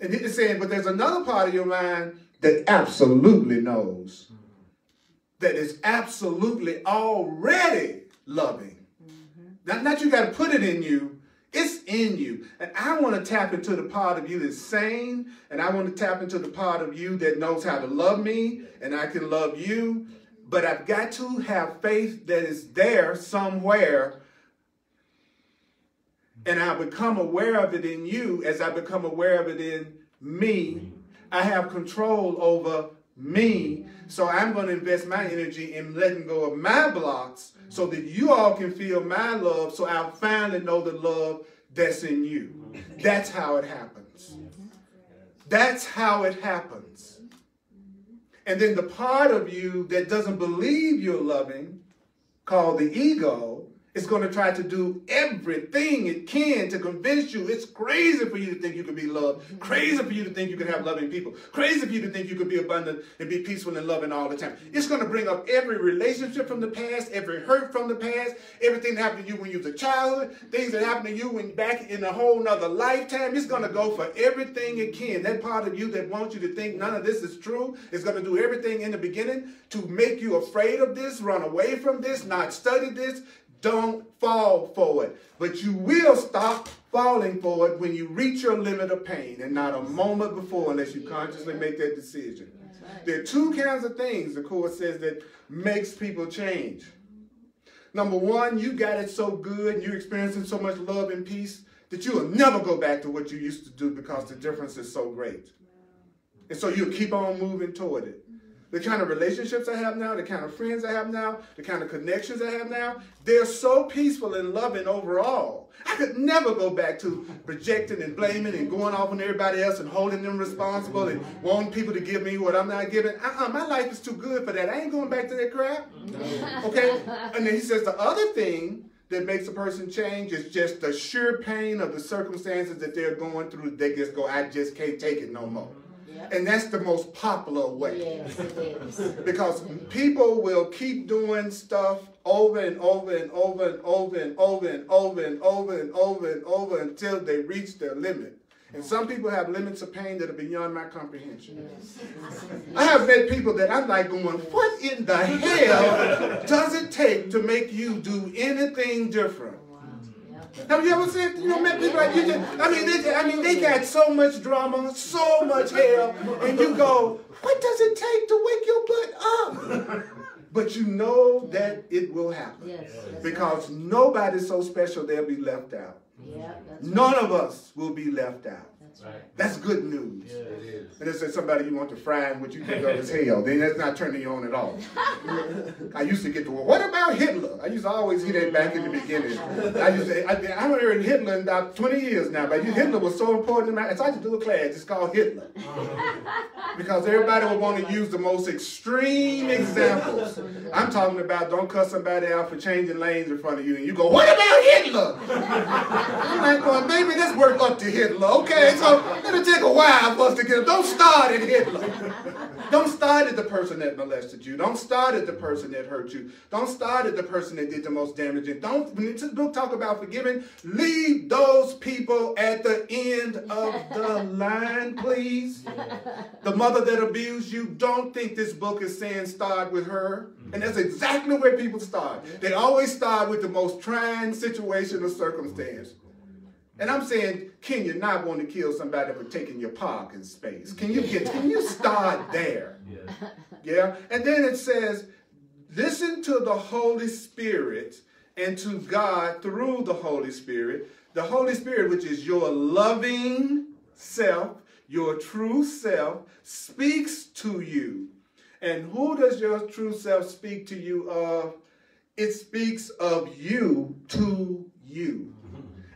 And it's saying, but there's another part of your mind that absolutely knows, that is absolutely already loving. Not, not you got to put it in you. It's in you. And I want to tap into the part of you that's sane. And I want to tap into the part of you that knows how to love me. And I can love you. But I've got to have faith that it's there somewhere. And I become aware of it in you as I become aware of it in me. I have control over me. So I'm going to invest my energy in letting go of my blocks so that you all can feel my love, so I'll finally know the love that's in you. That's how it happens. That's how it happens. And then the part of you that doesn't believe you're loving, called the ego, it's going to try to do everything it can to convince you. It's crazy for you to think you can be loved. Crazy for you to think you can have loving people. Crazy for you to think you can be abundant and be peaceful and loving all the time. It's going to bring up every relationship from the past, every hurt from the past, everything that happened to you when you was a child, things that happened to you when back in a whole nother lifetime. It's going to go for everything it can. That part of you that wants you to think none of this is true is going to do everything in the beginning to make you afraid of this, run away from this, not study this. Don't fall for it. But you will stop falling for it when you reach your limit of pain, and not a moment before, unless you consciously make that decision. There are two kinds of things the Course says that makes people change. Number one, you got it so good and you're experiencing so much love and peace that you will never go back to what you used to do because the difference is so great. And so you'll keep on moving toward it. The kind of relationships I have now, the kind of friends I have now, the kind of connections I have now, they're so peaceful and loving overall. I could never go back to projecting and blaming and going off on everybody else and holding them responsible and wanting people to give me what I'm not giving. Uh-uh, my life is too good for that. I ain't going back to that crap. Okay? And then he says the other thing that makes a person change is just the sheer pain of the circumstances that they're going through. They just go, I just can't take it no more. And that's the most popular way. Yes, it is. Because people will keep doing stuff over and over and over and over and over and over and over and over and over until they reach their limit. And some people have limits of pain that are beyond my comprehension. Yes. I have met people that I'm like going, what in the hell does it take to make you do anything different? Have you ever said, you know, met people like you just, I mean, they, I mean, they got so much drama, so much hell, and you go, what does it take to wake your butt up? But you know that it will happen. Yes, because right. Nobody's so special they'll be left out. Yeah, that's None right. of us will be left out. That's right. That's good news. Yeah, it is. And it says somebody you want to fry and what you think of is hell. Then that's not turning you on at all. I used to get to, well, what about Hitler? I used to always hear that back in the beginning. I used to, I, I haven't heard Hitler in about twenty years now, but Hitler was so important in my, so I used to do a class, it's called Hitler. Because everybody would want to use the most extreme examples. I'm talking about don't cuss somebody out for changing lanes in front of you, and you go, what about Hitler? I'm like, well, maybe let's work up to Hitler, okay? So it'll take a while for us to get up. Don't start at Hitler. Don't start at the person that molested you. Don't start at the person that hurt you. Don't start at the person that did the most damage. And don't, when you talk about forgiving, leave those people at the end of the line, please. The mother that abused you, don't think this book is saying start with her. And that's exactly where people start. They always start with the most trying situation or circumstance. And I'm saying, can you not want to kill somebody for taking your parking space? Can you get, can you start there? Yeah. Yeah. And then it says, listen to the Holy Spirit and to God through the Holy Spirit. The Holy Spirit, which is your loving self, your true self, speaks to you. And who does your true self speak to you of? It speaks of you to you.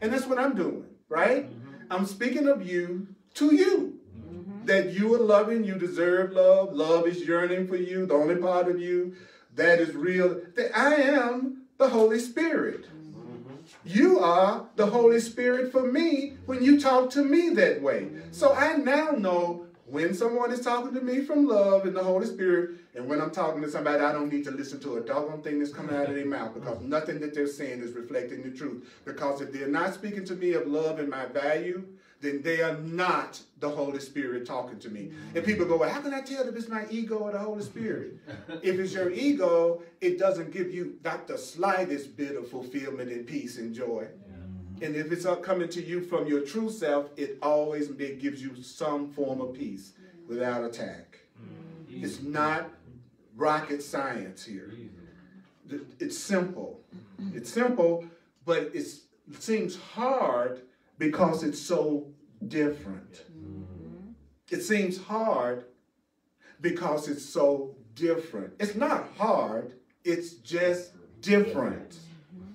And that's what I'm doing, right? Mm-hmm. I'm speaking of you to you. Mm-hmm. That you are loving, you deserve love, love is yearning for you, the only part of you that is real. That I am the Holy Spirit. Mm-hmm. You are the Holy Spirit for me when you talk to me that way. So I now know when someone is talking to me from love and the Holy Spirit, and when I'm talking to somebody, I don't need to listen to a doggone thing that's coming out of their mouth, because nothing that they're saying is reflecting the truth. Because if they're not speaking to me of love and my value, then they are not the Holy Spirit talking to me. And people go, well, how can I tell if it's my ego or the Holy Spirit? If it's your ego, it doesn't give you not the slightest bit of fulfillment and peace and joy. Yeah. And if it's coming to you from your true self, it always gives you some form of peace without attack. Mm-hmm. It's not rocket science here. It's simple. It's simple, but it's, it seems hard because it's so different. Mm-hmm. It seems hard because it's so different. It's not hard, it's just different. Mm-hmm.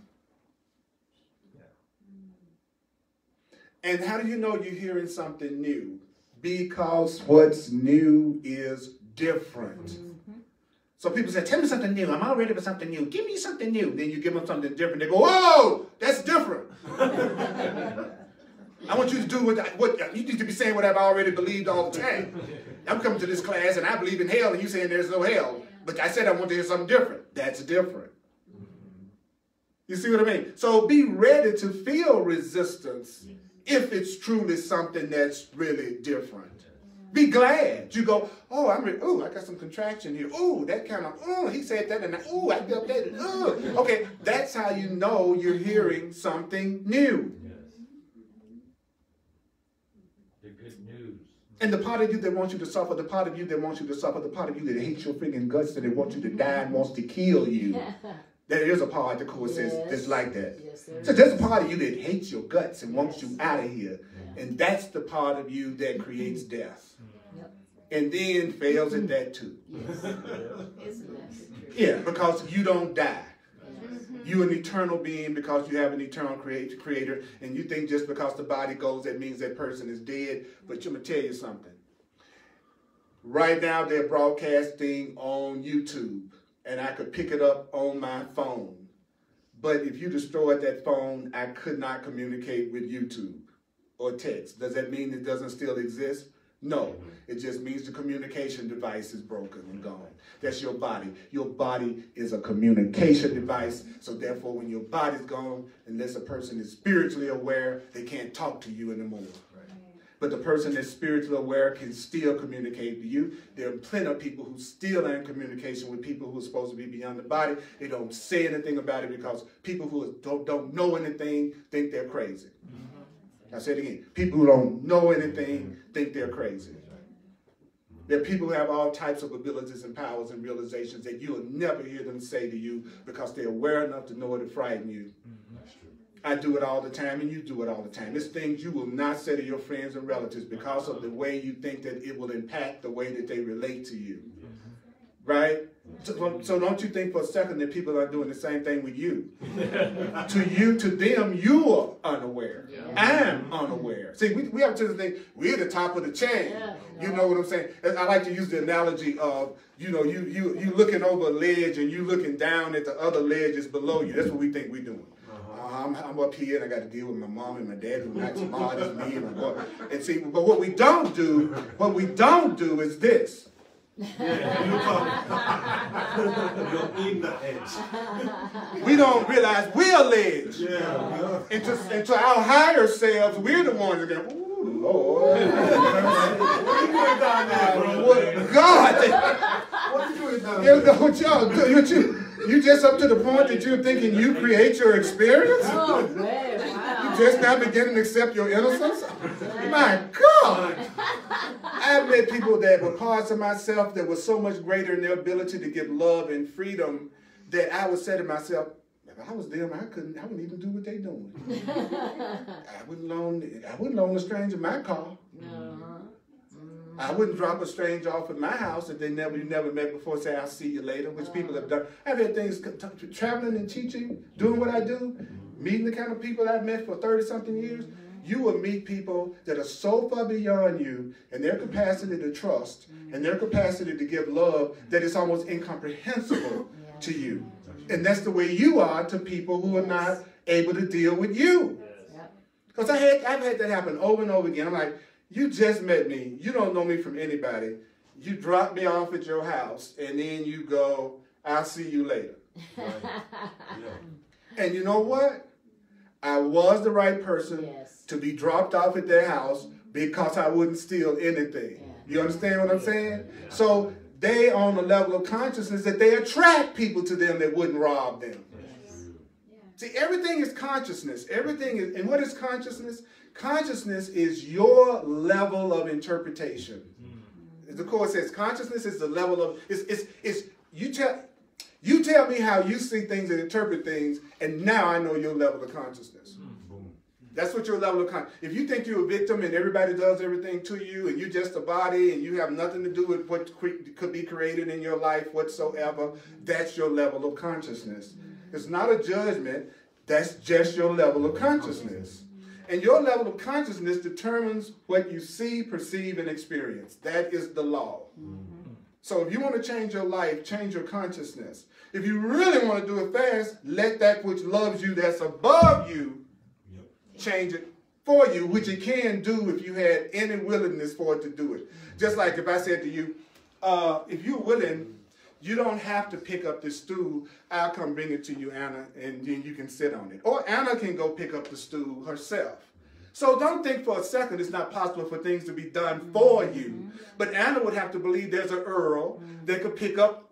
And how do you know you're hearing something new? Because what's new is different. Mm-hmm. So people say, tell me something new. I'm all ready for something new. Give me something new. Then you give them something different. They go, whoa, that's different. I want you to do what, I, what you need to be saying what I've already believed all the time. I'm coming to this class and I believe in hell and you're saying there's no hell. But I said I want to hear something different. That's different. You see what I mean? So be ready to feel resistance if it's truly something that's really different. Be glad. You go, oh, I'm re oh, I got some contraction here. Oh, that kind of, oh, he said that and oh, I felt that. Ooh. Okay, that's how you know you're hearing something new. And the part of you that wants you to suffer, the part of you that wants you to suffer, the part of you that hates your freaking guts, that it wants you to die and wants to kill you. There is a part, the Course says, yes. that's like that. Yes, so there's a part of you that hates your guts and yes. wants you out of here. Yeah. And that's the part of you that creates death. Yep. And then fails at that too. Yes. Yeah, because you don't die. You an eternal being because you have an eternal create, creator, and you think just because the body goes, that means that person is dead. But I'm going to tell you something. Right now, they're broadcasting on YouTube, and I could pick it up on my phone. But if you destroyed that phone, I could not communicate with YouTube or text. Does that mean it doesn't still exist? No, it just means the communication device is broken and gone. That's your body. Your body is a communication device. So therefore, when your body's gone, unless a person is spiritually aware, they can't talk to you anymore. Right? But the person that's spiritually aware can still communicate to you. There are plenty of people who still are in communication with people who are supposed to be beyond the body. They don't say anything about it because people who don't, don't know anything think they're crazy. Mm-hmm. I said it again, people who don't know anything think they're crazy. There are people who have all types of abilities and powers and realizations that you'll never hear them say to you because they're aware enough to know it to frighten you. That's true. I do it all the time and you do it all the time. It's things you will not say to your friends and relatives because of the way you think that it will impact the way that they relate to you. Right? So, so don't you think for a second that people are doing the same thing with you. To you, to them, you are unaware. Yeah. I'm unaware. See, we, we have to think, we're the top of the chain. Yeah. You know what I'm saying? And I like to use the analogy of, you know, you, you, you looking over a ledge and you looking down at the other ledges below you. That's what we think we're doing. I'm, I'm up here and I got to deal with my mom and my dad who not smart as me and my boy. And see, but what we don't do, what we don't do is this. We don't realize we're a ledge. Yeah. And, to, and to our higher selves, we're the ones that go, ooh, Lord. What God. What you doing down there? What y'all do? You just up to the point that you're thinking you create your experience? Oh, man, wow. You just now beginning to accept your innocence? My God. I've met people that were parts of myself that were so much greater in their ability to give love and freedom that I would say to myself, if I was them, I couldn't, I wouldn't even do what they're doing. I wouldn't loan, I wouldn't loan a stranger my car. No. I wouldn't drop a stranger off at my house that they never, you never met before, say, I'll see you later, which people have done. I've had things, traveling and teaching, doing what I do, meeting the kind of people I've met for thirty something years. You will meet people that are so far beyond you and their capacity to trust and their capacity to give love that it's almost incomprehensible to you. And that's the way you are to people who are not able to deal with you. Because I had, I've had that happen over and over again. I'm like, you just met me. You don't know me from anybody. You drop me off at your house, and then you go, I'll see you later. Right? Yeah. And you know what? I was the right person yes. to be dropped off at their house because I wouldn't steal anything. Yeah. You understand what I'm saying? Yeah. So they on a level of consciousness that they attract people to them that wouldn't rob them. See, everything is consciousness. Everything is, and what is consciousness? Consciousness is your level of interpretation. Mm-hmm. The Course says consciousness is the level of, it's, it's, it's, you tell, you tell me how you see things and interpret things, and now I know your level of consciousness. Mm-hmm. That's what your level of consciousness, if you think you're a victim and everybody does everything to you, and you're just a body, and you have nothing to do with what could be created in your life whatsoever, that's your level of consciousness. Mm-hmm. It's not a judgment, that's just your level of consciousness. And your level of consciousness determines what you see, perceive, and experience. That is the law. Mm-hmm. So if you want to change your life, change your consciousness. If you really want to do it fast, let that which loves you, that's above you, yep. change it for you, which it can do if you had any willingness for it to do it. Just like if I said to you, uh, if you're willing, you don't have to pick up this stool. I'll come bring it to you, Anna, and then you can sit on it. Or Anna can go pick up the stool herself. So don't think for a second it's not possible for things to be done for you. But Anna would have to believe there's an Earl that could pick up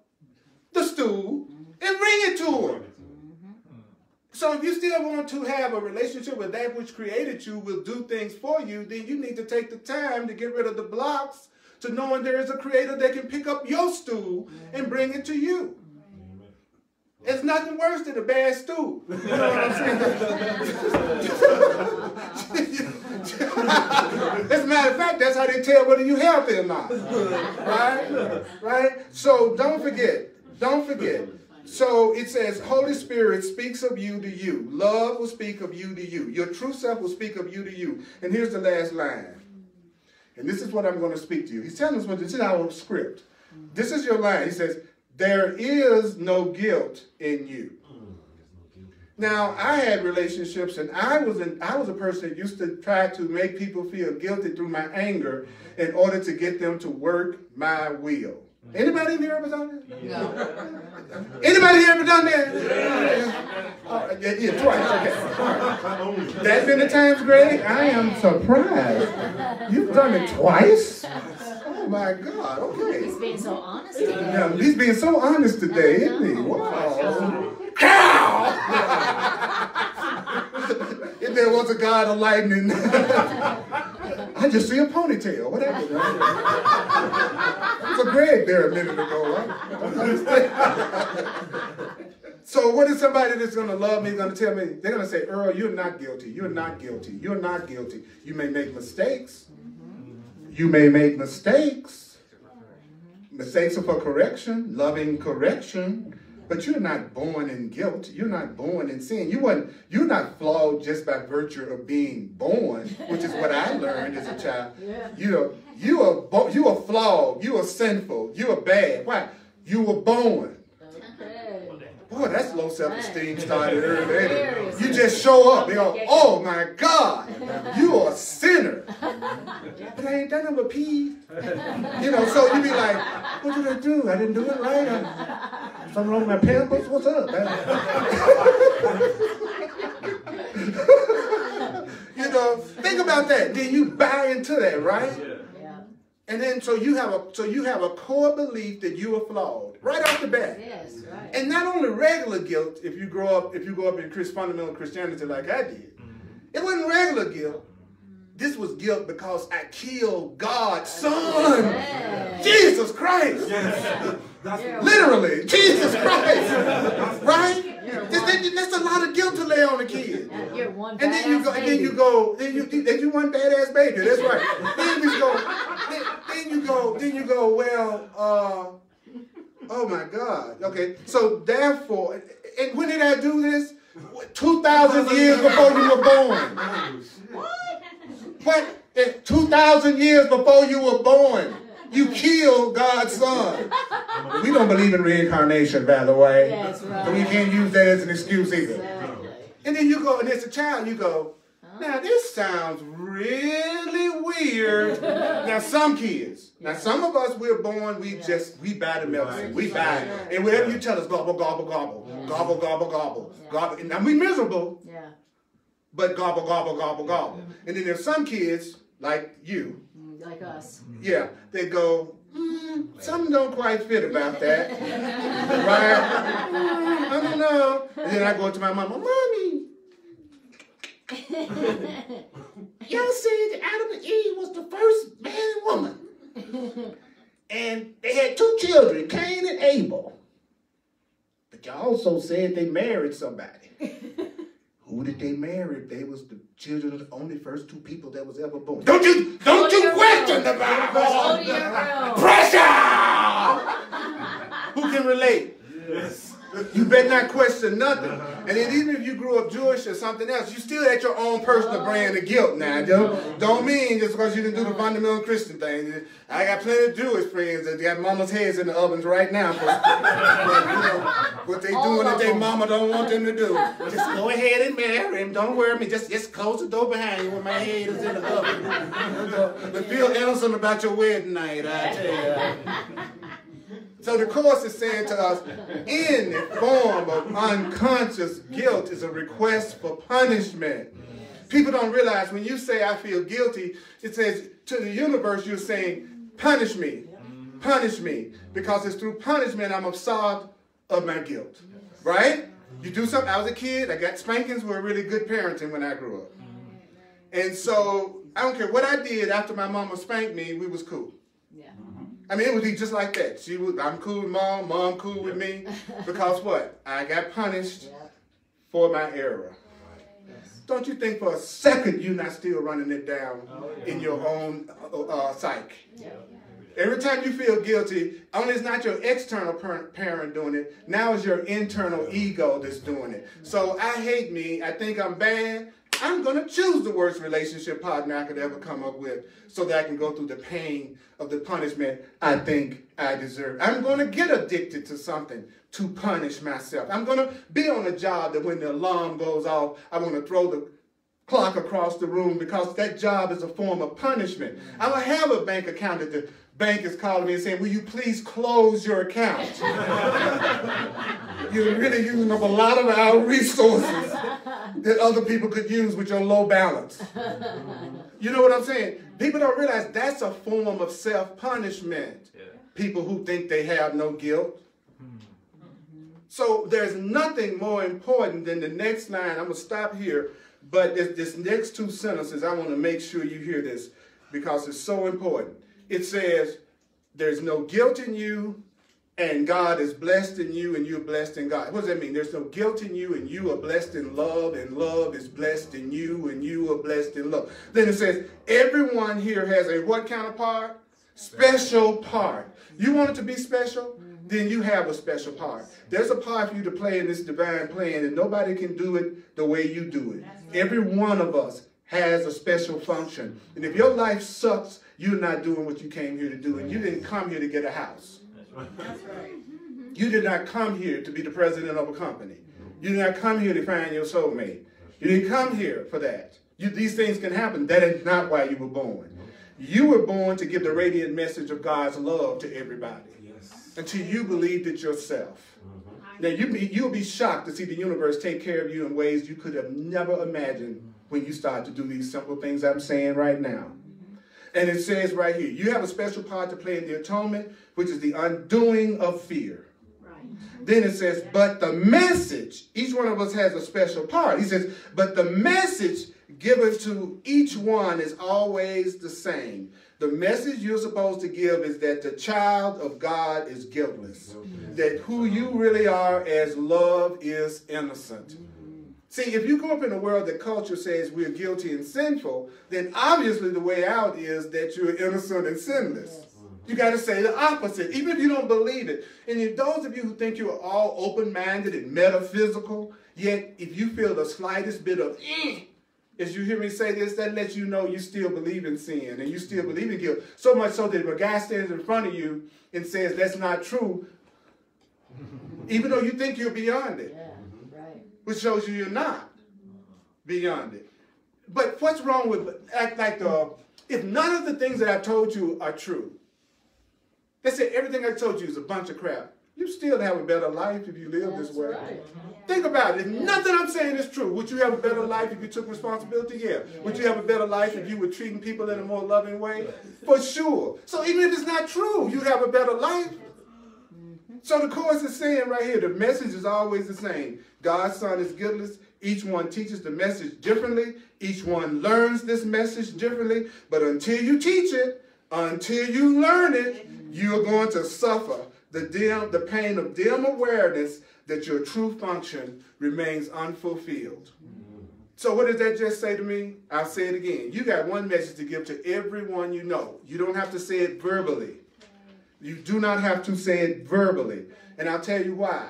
the stool and bring it to her. So if you still want to have a relationship with that which created you, will do things for you, then you need to take the time to get rid of the blocks to knowing there is a creator that can pick up your stool and bring it to you. Amen. It's nothing worse than a bad stool. You know what I'm saying? As a matter of fact, that's how they tell whether you're healthy or not. Right? Right? So don't forget. Don't forget. So it says, Holy Spirit speaks of you to you. Love will speak of you to you. Your true self will speak of you to you. And here's the last line. And this is what I'm going to speak to you. He's telling us what this is in our script. Mm-hmm. This is your line. He says, there is no guilt in you. Mm-hmm. Now, I had relationships, and I was, an, I was a person that used to try to make people feel guilty through my anger in order to get them to work my will. Mm-hmm. Anybody in here ever done that? Yeah. No. Anybody here ever done that? Yeah, oh, yeah, yeah twice. Okay. Right. That many times, Greg? I am surprised. You've done it twice? Oh my God, okay. He's being so honest today. Yeah, he's being so honest today, isn't he? Wow. Cow! If there was a God of lightning, I just see a ponytail, whatever. It's a Greg there a minute ago. I don't understand. So what is somebody that's going to love me going to tell me? They're going to say, Earl, you're not guilty. You're not guilty. You're not guilty. You may make mistakes. You may make mistakes. Mistakes are for correction, loving correction. But you're not born in guilt. You're not born in sin. You weren't, you're not flawed just by virtue of being born, which is what I learned as a child. Yeah. You know, you are, you are flawed. You are sinful. You are bad. Why? You were born. Boy, that's low self-esteem started early. You just show up and go, oh my God, you are a sinner. But I ain't done it with pee. You know, so you be like, what did I do? I didn't do it right. I, something wrong with my pampers? What's up? You know, think about that. Then you buy into that, right? Yeah. And then so you have a so you have a core belief that you are flawed. Right off the bat. Yes, right. And not only regular guilt, if you grow up, if you grow up in fundamental Christianity like I did, mm-hmm. it wasn't regular guilt. This was guilt because I killed God's Son. Yes. Jesus Christ. Yes. That's literally, Jesus Christ. Right? That's, that's a lot of guilt to lay on a kid. You're one and then you go, and then you go, then you then you one badass baby. That's right. then you go, then, then you go, then you go, well, uh, oh my God. Okay. So therefore, and when did I do this? two thousand years before you were born. What? What? If two thousand years before you were born, you killed God's Son. We don't believe in reincarnation, by the way. That's right. But we can't use that as an excuse either. Exactly. And then you go, and as a child, you go, now this sounds really weird. Now some kids, now some of us, we're born, we yeah. just, we buy the medicine, we buy it. Yeah. And whatever you tell us, gobble, gobble, gobble, yeah. gobble, gobble, gobble, yeah. gobble. And now we miserable, yeah. but gobble, gobble, gobble, gobble. Mm-hmm. And then there's some kids, like you. Like us. Yeah, they go, mm, something don't quite fit about that. Right? Mm, I don't know. And then I go to my mama, Mommy, y'all said that Adam and Eve was the first man and woman. And they had two children, Cain and Abel. But y'all also said they married somebody. Who did they marry? They was the children of the only first two people that was ever born. Don't you, don't you question the Bible. Pressure! Who can relate? Yes. You better not question nothing. And then even if you grew up Jewish or something else, you still at your own personal oh. brand of guilt now. Don't, don't mean just because you didn't do the fundamental Christian thing. I got plenty of Jewish friends that got mama's heads in the ovens right now. For, you know, what they doing that their mama don't want them to do. Just go ahead and marry him. Don't worry me. Just, just close the door behind you when my head is in the oven. But feel innocent about your wedding night, I tell you. So the Course is saying to us, in the form of unconscious guilt is a request for punishment. Yes. People don't realize when you say, I feel guilty, it says to the universe, you're saying, punish me, punish me, because it's through punishment I'm absolved of my guilt, yes. right? You do something, I was a kid, I got spankings, were really good parenting when I grew up. And so I don't care what I did after my mama spanked me, we was cool. Yeah. I mean, it would be just like that. She would, I'm cool with mom, mom cool with me. Because what? I got punished yeah. for my error. Yes. Don't you think for a second you're not still running it down oh, yeah. in your own uh, uh, psyche? Yeah. Yeah. Every time you feel guilty, only it's not your external parent doing it. Now it's your internal ego that's doing it. So I hate me. I think I'm bad. I'm going to choose the worst relationship partner I could ever come up with so that I can go through the pain of the punishment I think I deserve. I'm going to get addicted to something to punish myself. I'm going to be on a job that when the alarm goes off, I want to throw the clock across the room because that job is a form of punishment. I'm going to have a bank account that the bank is calling me and saying, will you please close your account? You're really using up a lot of our resources that other people could use with your low balance. You know what I'm saying? People don't realize that's a form of self-punishment. Yeah. People who think they have no guilt. Mm-hmm. So there's nothing more important than the next line. I'm going to stop here, but this, this next two sentences, I want to make sure you hear this because it's so important. It says, there's no guilt in you, and God is blessed in you, and you're blessed in God. What does that mean? There's no guilt in you, and you are blessed in love, and love is blessed in you, and you are blessed in love. Then it says, everyone here has a what kind of part? Special part. You want it to be special? Then you have a special part. There's a part for you to play in this divine plan, and nobody can do it the way you do it. Every one of us has a special function. And if your life sucks, you're not doing what you came here to do, and you didn't come here to get a house. You did not come here to be the president of a company. You did not come here to find your soulmate. You didn't come here for that. You, these things can happen. That is not why you were born. You were born to give the radiant message of God's love to everybody. Yes. Until you believed it yourself. Mm-hmm. Now, you be, you'll be shocked to see the universe take care of you in ways you could have never imagined when you start to do these simple things I'm saying right now. And it says right here, you have a special part to play in the atonement, which is the undoing of fear. Right. Then it says, but the message, each one of us has a special part. He says, but the message given to each one is always the same. The message you're supposed to give is that the child of God is guiltless. Mm-hmm. That who you really are as love is innocent. Mm-hmm. See, if you grow up in a world that culture says we're guilty and sinful, then obviously the way out is that you're innocent and sinless. You got to say the opposite, even if you don't believe it. And if those of you who think you're all open-minded and metaphysical, yet if you feel the slightest bit of, eh, as you hear me say this, that lets you know you still believe in sin and you still believe in guilt. So much so that if a guy stands in front of you and says that's not true, even though you think you're beyond it. Which shows you you're not. beyond it. But what's wrong with act like the, if none of the things that I told you are true, they said everything I told you is a bunch of crap. You still have a better life if you live That's this way. Right. Yeah. Think about it. If yeah. nothing I'm saying is true, would you have a better life if you took responsibility? Yeah. yeah. Would you have a better life sure. if you were treating people in a more loving way? Yes. For sure. So even if it's not true, you'd have a better life. Mm-hmm. So the Course is saying right here, the message is always the same. God's Son is guiltless. Each one teaches the message differently. Each one learns this message differently. But until you teach it, until you learn it, you're going to suffer the, dim, the pain of dim awareness that your true function remains unfulfilled. Mm-hmm. So what did that just say to me? I'll say it again. You got one message to give to everyone you know. You don't have to say it verbally. You do not have to say it verbally. And I'll tell you why.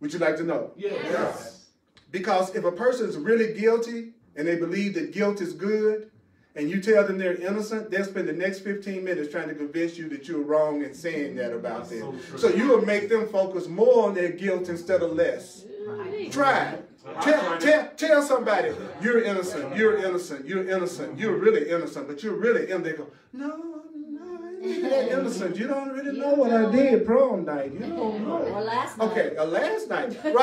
Would you like to know? Yes. yes. Because if a person is really guilty and they believe that guilt is good, and you tell them they're innocent, they'll spend the next fifteen minutes trying to convince you that you're wrong in saying that about them. So, so you will make them focus more on their guilt instead of less. Right. Try it. Tell, tell, tell somebody, you're innocent, you're innocent, you're innocent, you're really innocent, but you're really innocent. They go, no, I'm not that innocent. You don't really know what I did prom night. You don't know. Or last night. Okay, or last night, right?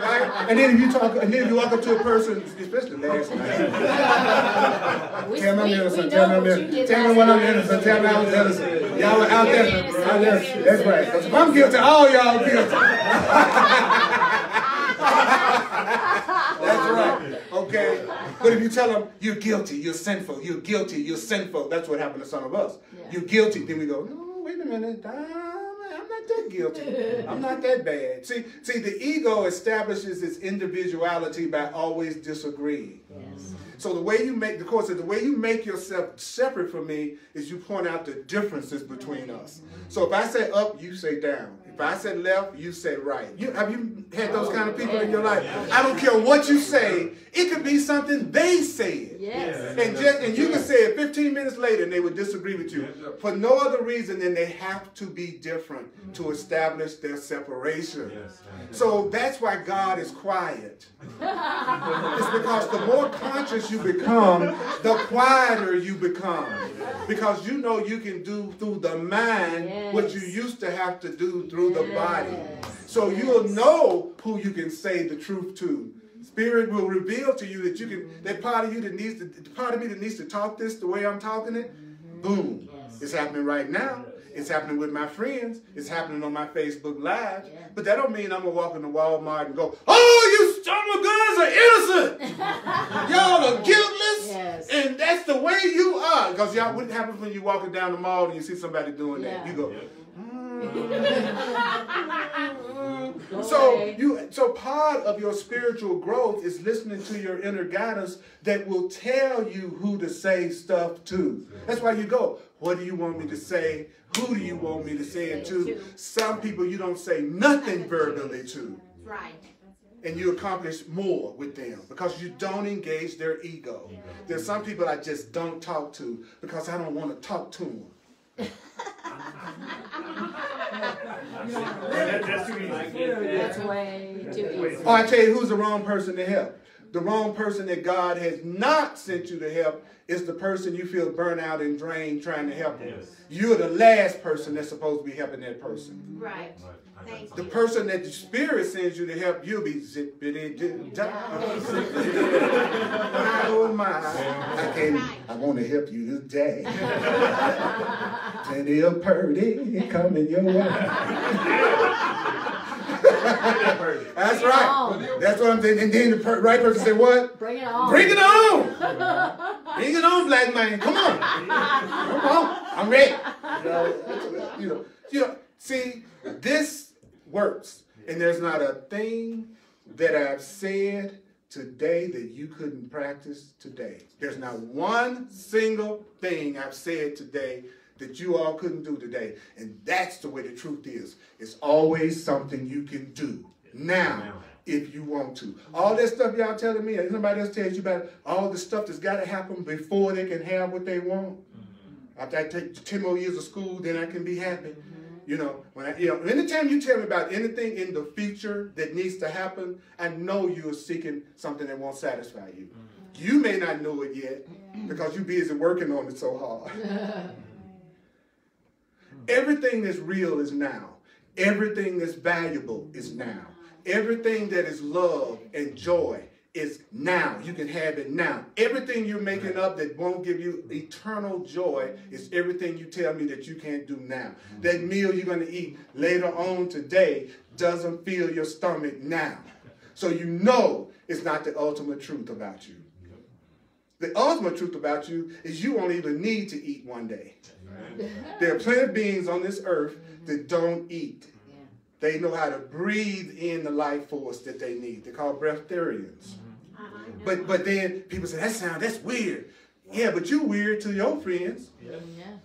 right? And then if you talk, and then if you walk up to a person, especially last night. We, tell me I'm innocent. Tell me I'm innocent. Tell me what I'm innocent. Tell me I was innocent. Y'all were out there. Out there. That's right. Because if I'm guilty, all y'all are guilty. That's right. Okay. But if you tell them you're guilty, you're sinful, you're guilty, you're sinful. That's what happened to some of us. Yeah. You're guilty. Then we go, no, wait a minute. I'm not that guilty. I'm not that bad. See, see, the ego establishes its individuality by always disagreeing. Yes. So the way you make the Course is the way you make yourself separate from me is you point out the differences between us. So if I say up, you say down. If I say left, you say right. You, have you had those kind of people in your life? I don't care what you say. It could be something they said. Yes. And, just, and you can say it fifteen minutes later and they would disagree with you. For no other reason than they have to be different to establish their separation. So that's why God is quiet. It's because the more conscious you become, the quieter you become. Because you know you can do through the mind yes. what you used to have to do through yes. the body. So yes. you'll know who you can say the truth to. Spirit will reveal to you that you can, that part of you that needs to, the part of me that needs to talk this the way I'm talking it, mm-hmm. boom. Yes. It's happening right now. It's happening with my friends. It's happening on my Facebook Live. Yeah. But that don't mean I'm going to walk into Walmart and go, oh, you son of guns are innocent. Y'all are guiltless. Yes. And that's the way you are. Because y'all, what happens when you're walking down the mall and you see somebody doing yeah. that? You go, mm. so, you, so part of your spiritual growth is listening to your inner guidance that will tell you who to say stuff to. That's why you go, what do you want me to say? Who do you want me to say it to? Some people you don't say nothing verbally to. Right. And you accomplish more with them because you don't engage their ego. There's some people I just don't talk to because I don't want to talk to them. That's way too easy. Or I tell you who's the wrong person to help. The wrong person that God has not sent you to help is the person you feel burnt out and drained trying to help them. Yes. You're the last person that's supposed to be helping that person. Right. right. Thank the you. person that the Spirit sends you to help, you'll be zipping it down. Oh my, I can't, I want to help you today. Plenty of Purdy coming your way. That's right. That's what I'm saying. And then the per right person said, what? Bring it on. Bring it on. Bring it on, black man. Come on. Come on. I'm ready. You know, you know, you know, see, this works. And there's not a thing that I've said today that you couldn't practice today. There's not one single thing I've said today that you all couldn't do today. And that's the way the truth is. It's always something you can do now if you want to. All this stuff y'all telling me, and somebody else tells you about it, all the stuff that's got to happen before they can have what they want. Mm-hmm. After I take ten more years of school, then I can be happy. Mm-hmm. you know, when I, you know, anytime you tell me about anything in the future that needs to happen, I know you're seeking something that won't satisfy you. Mm-hmm. You may not know it yet yeah. because you're busy working on it so hard. Everything that's real is now. Everything that's valuable is now. Everything that is love and joy is now. You can have it now. Everything you're making up that won't give you eternal joy is everything you tell me that you can't do now. That meal you're going to eat later on today doesn't fill your stomach now. So you know it's not the ultimate truth about you. The ultimate truth about you is you won't even need to eat one day. There are plenty of beings on this earth that don't eat. Yeah. They know how to breathe in the life force that they need. They're called breatharians. Mm-hmm. uh-uh, but but then people say, that sound, that's weird. Yeah, but you're weird to your friends yeah.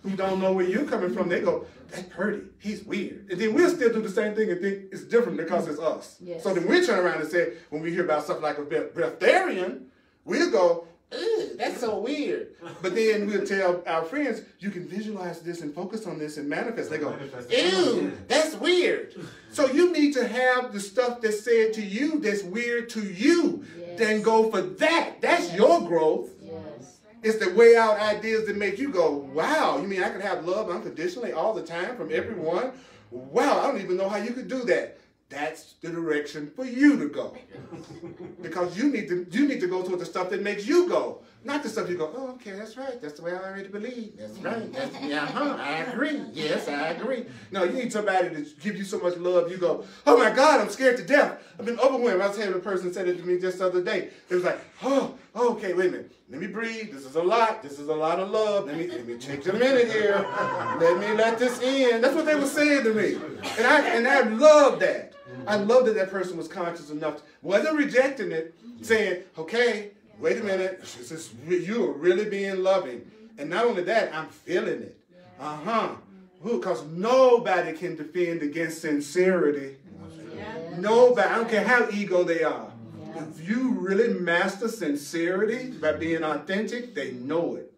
who don't know where you're coming from. They go, that Purdy, he's weird. And then we'll still do the same thing and think it's different because it's us. Yes. So then we turn around and say, when we hear about something like a breatharian, we'll go, ew, that's so weird. But then we'll tell our friends, you can visualize this and focus on this and manifest. They go, ew, that's weird. So you need to have the stuff that's said to you that's weird to you. Yes. Then go for that. That's yes. your growth. Yes. It's the way out ideas that make you go, wow, you mean I could have love unconditionally all the time from everyone? Wow, I don't even know how you could do that. That's the direction for you to go, because you need to you need to go toward the stuff that makes you go, not the stuff you go. Oh, okay, that's right. That's the way I already believe. That's right. That's, yeah, huh? I agree. Yes, I agree. No, you need somebody to give you so much love. You go. Oh my God, I'm scared to death. I've been overwhelmed. I was having a person say it to me just the other day. It was like, oh, okay, wait a minute. Let me breathe. This is a lot. This is a lot of love. Let me let me take a minute here. Let me let this in. That's what they were saying to me, and I and I love that. I love that that person was conscious enough, wasn't rejecting it, saying, okay, wait a minute, this is, you are really being loving. And not only that, I'm feeling it. Uh-huh. Because nobody can defend against sincerity. Nobody, I don't care how ego they are. If you really master sincerity by being authentic, they know it.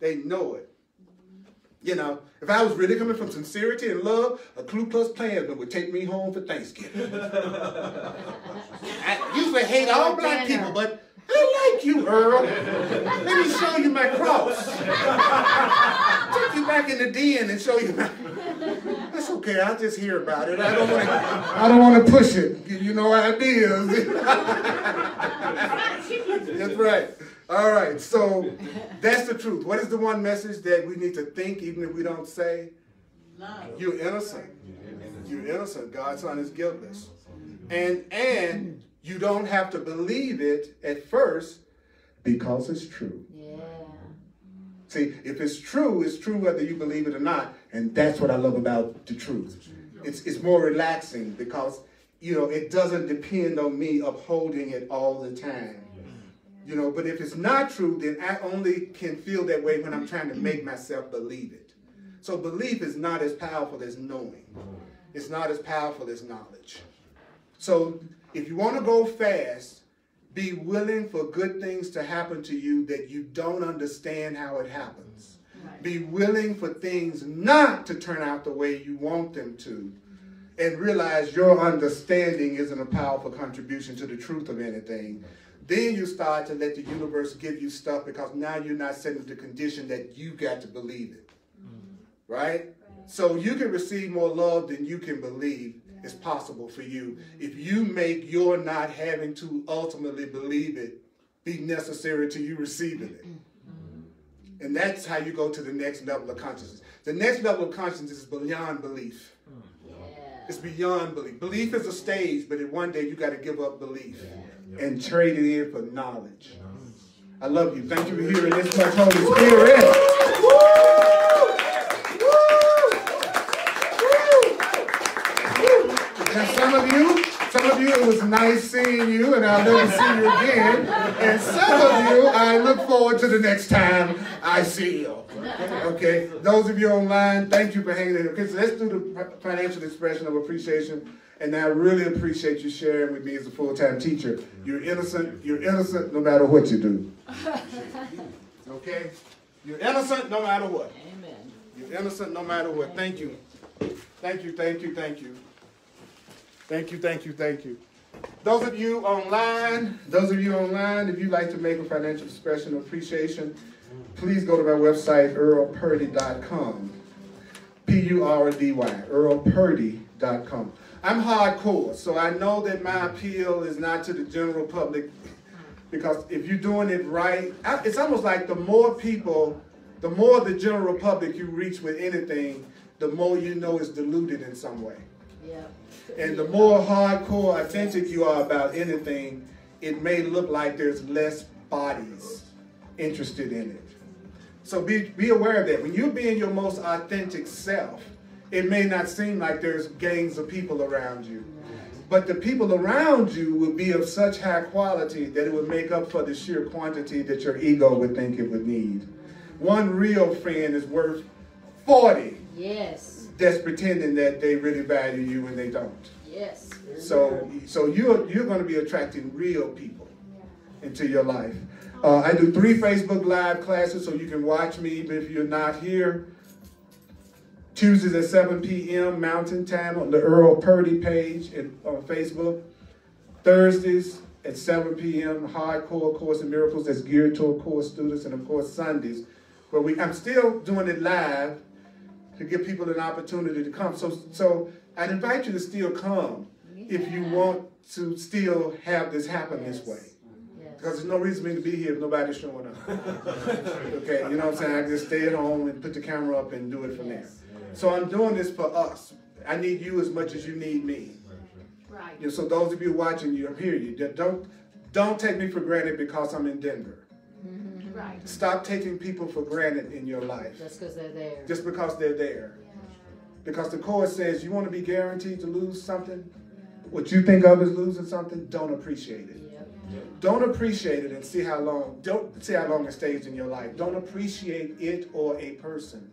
They know it. You know, if I was really coming from sincerity and love, a Ku Klux Klan would take me home for Thanksgiving. I usually hate all black people, but I like you, Earl. Let me show you my cross. Take you back in the den and show you my... That's okay, I'll just hear about it. I don't want to I don't want to push it. You know ideas. That's right. All right, so that's the truth. What is the one message that we need to think, even if we don't say? Love. You're innocent. You're innocent. God's son is guiltless. And, and you don't have to believe it at first because it's true. Yeah. See, if it's true, it's true whether you believe it or not. And that's what I love about the truth. It's, it's more relaxing because, you know, it doesn't depend on me upholding it all the time. You know, but if it's not true, then I only can feel that way when I'm trying to make myself believe it. So belief is not as powerful as knowing. It's not as powerful as knowledge. So if you want to go fast, be willing for good things to happen to you that you don't understand how it happens. Be willing for things not to turn out the way you want them to. And realize your understanding isn't a powerful contribution to the truth of anything. Then you start to let the universe give you stuff because now you're not setting the condition that you got to believe it. Mm-hmm. Right? Right? So you can receive more love than you can believe yeah. is possible for you. Mm-hmm. If you make your not having to ultimately believe it be necessary to you receiving it. Mm-hmm. And that's how you go to the next level of consciousness. The next level of consciousness is beyond belief. Yeah. It's beyond belief. Belief is a stage, but one day you got to give up belief. Yeah. And trade it in for knowledge. I love you. Thank you for hearing this much Holy Spirit. Now some of you, some of you it was nice seeing you and I'll never see you again. And some of you, I look forward to the next time I see you. Okay, those of you online, thank you for hanging in. Okay, so let's do the financial expression of appreciation. And I really appreciate you sharing with me as a full-time teacher. You're innocent. You're innocent no matter what you do. Okay? You're innocent no matter what. Amen. You're innocent no matter what. Thank you. Thank you, thank you, thank you. Thank you, thank you, thank you. Those of you online, those of you online, if you'd like to make a financial expression of appreciation, please go to my website, earl purdy dot com. P U R D Y, earl purdy dot com. I'm hardcore, so I know that my appeal is not to the general public, because if you're doing it right, it's almost like the more people, the more the general public you reach with anything, the more you know it's diluted in some way. Yeah. And the more hardcore, authentic you are about anything, it may look like there's less bodies interested in it. So be, be aware of that. When you're being your most authentic self, it may not seem like there's gangs of people around you. But the people around you will be of such high quality that it would make up for the sheer quantity that your ego would think it would need. One real friend is worth forty. Yes. That's pretending that they really value you when they don't. Yes. So, so you're, you're going to be attracting real people into your life. Uh, I do three Facebook Live classes, so you can watch me even if you're not here. Tuesdays at seven P M Mountain Time on the Earl Purdy page and on Facebook. Thursdays at seven P M Hardcore Course in Miracles, that's geared toward course students, and of course Sundays. But we, I'm still doing it live to give people an opportunity to come. So, so I'd invite you to still come yeah. if you want to still have this happen yes. this way. Because there's no reason for me to be here if nobody's showing up. Okay, you know what I'm saying? I just stay at home and put the camera up and do it from yes. there. So I'm doing this for us. I need you as much as you need me. Right. You know, so those of you watching, you hear you. Don't, don't take me for granted because I'm in Denver. Mm-hmm. Right. Stop taking people for granted in your life. Just because they're there. Just because they're there. Yeah. Because the Course says you want to be guaranteed to lose something. Yeah. What you think of as losing something, don't appreciate it. Don't appreciate it and see how long. Don't see how long it stays in your life. Don't appreciate it or a person.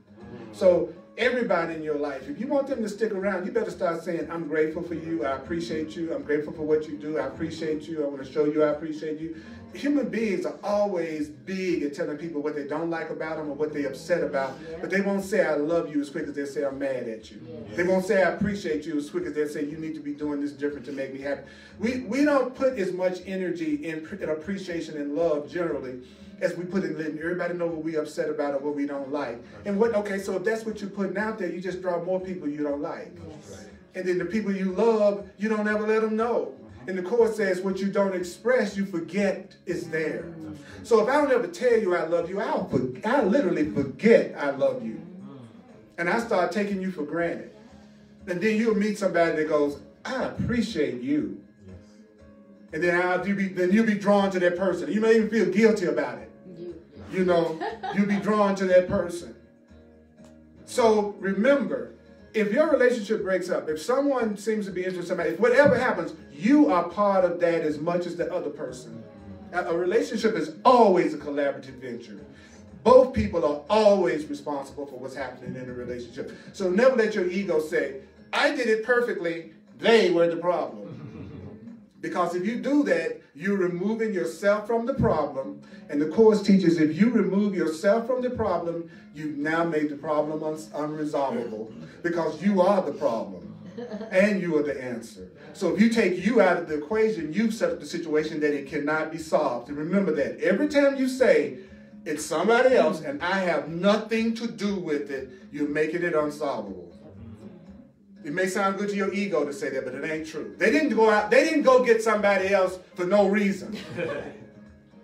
So everybody in your life, if you want them to stick around, you better start saying, "I'm grateful for you. I appreciate you. I'm grateful for what you do. I appreciate you. I want to show you I appreciate you." Human beings are always big at telling people what they don't like about them or what they're upset about, yeah. but they won't say I love you as quick as they say I'm mad at you. Yeah. They won't say I appreciate you as quick as they say you need to be doing this different to make me happy. We, we don't put as much energy in, in appreciation and love generally as we put in letting everybody know what we're upset about or what we don't like. And what, okay, so if that's what you're putting out there, you just draw more people you don't like. Yes. And then the people you love, you don't ever let them know. And the Course says what you don't express, you forget is there. So if I don't ever tell you I love you, I'll, I'll literally forget I love you. And I start taking you for granted. And then you'll meet somebody that goes, I appreciate you. And then, I'll, you be, then you'll be drawn to that person. You may even feel guilty about it. You know, you'll be drawn to that person. So remember, if your relationship breaks up, if someone seems to be interested in somebody, if whatever happens, you are part of that as much as the other person. A, a relationship is always a collaborative venture. Both people are always responsible for what's happening in a relationship. So never let your ego say, I did it perfectly, they were the problem. Because if you do that, you're removing yourself from the problem. And the Course teaches if you remove yourself from the problem, you've now made the problem un unresolvable. Because you are the problem, and you are the answer. So if you take you out of the equation, you've set up the situation that it cannot be solved. And remember that. Every time you say, it's somebody else, and I have nothing to do with it, you're making it unsolvable. It may sound good to your ego to say that, but it ain't true. They didn't go out, they didn't go get somebody else for no reason.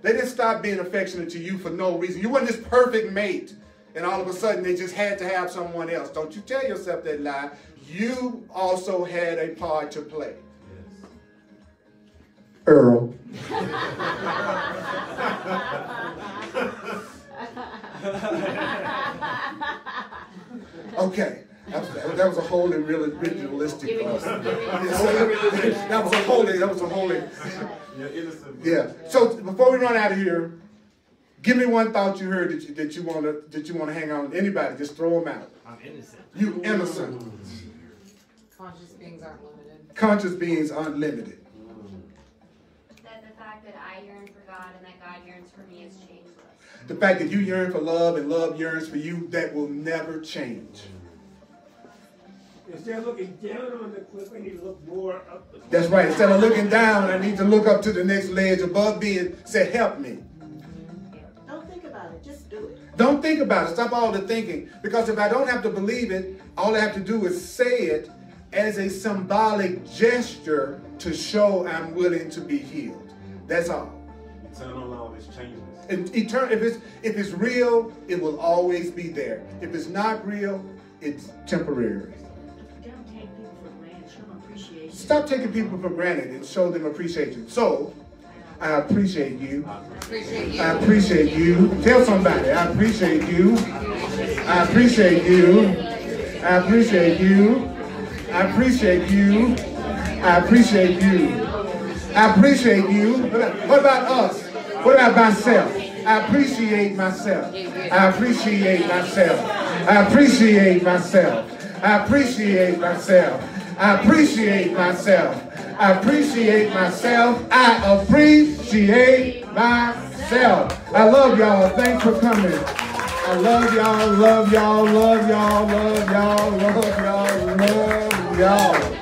They didn't stop being affectionate to you for no reason. You weren't this perfect mate, and all of a sudden they just had to have someone else. Don't you tell yourself that lie. You also had a part to play. Yes. Earl. Okay. That was, that was a holy, really ritualistic. Uh, that was a holy, that was a holy. Yeah. So before we run out of here, give me one thought you heard that you, that you want to that you want to hang on with anybody. Just throw them out. I'm innocent. You innocent. Conscious beings aren't limited. Conscious beings aren't limited. That the fact that I yearn for God and that God yearns for me is changeless. The fact that you yearn for love and love yearns for you, that will never change. Instead of looking down on the cliff, I need to look more up the cliff. That's right. Instead of looking down, I need to look up to the next ledge above me and say, help me. Don't think about it. Just do it. Don't think about it. Stop all the thinking. Because if I don't have to believe it, all I have to do is say it as a symbolic gesture to show I'm willing to be healed. That's all. Eternal love is changeless. If, if, it's, if it's real, it will always be there. If it's not real, it's temporary. Stop taking people for granted and show them appreciation. So, I appreciate you. I appreciate you. I appreciate you. Tell somebody, I appreciate you. I appreciate you. I appreciate you. I appreciate you. I appreciate you. I appreciate you. What about us? What about myself? I appreciate myself. I appreciate myself. I appreciate myself. I appreciate myself. I appreciate myself. I appreciate myself. I appreciate myself. I love y'all. Thanks for coming. I love y'all, love y'all, love y'all, love y'all, love y'all, love y'all.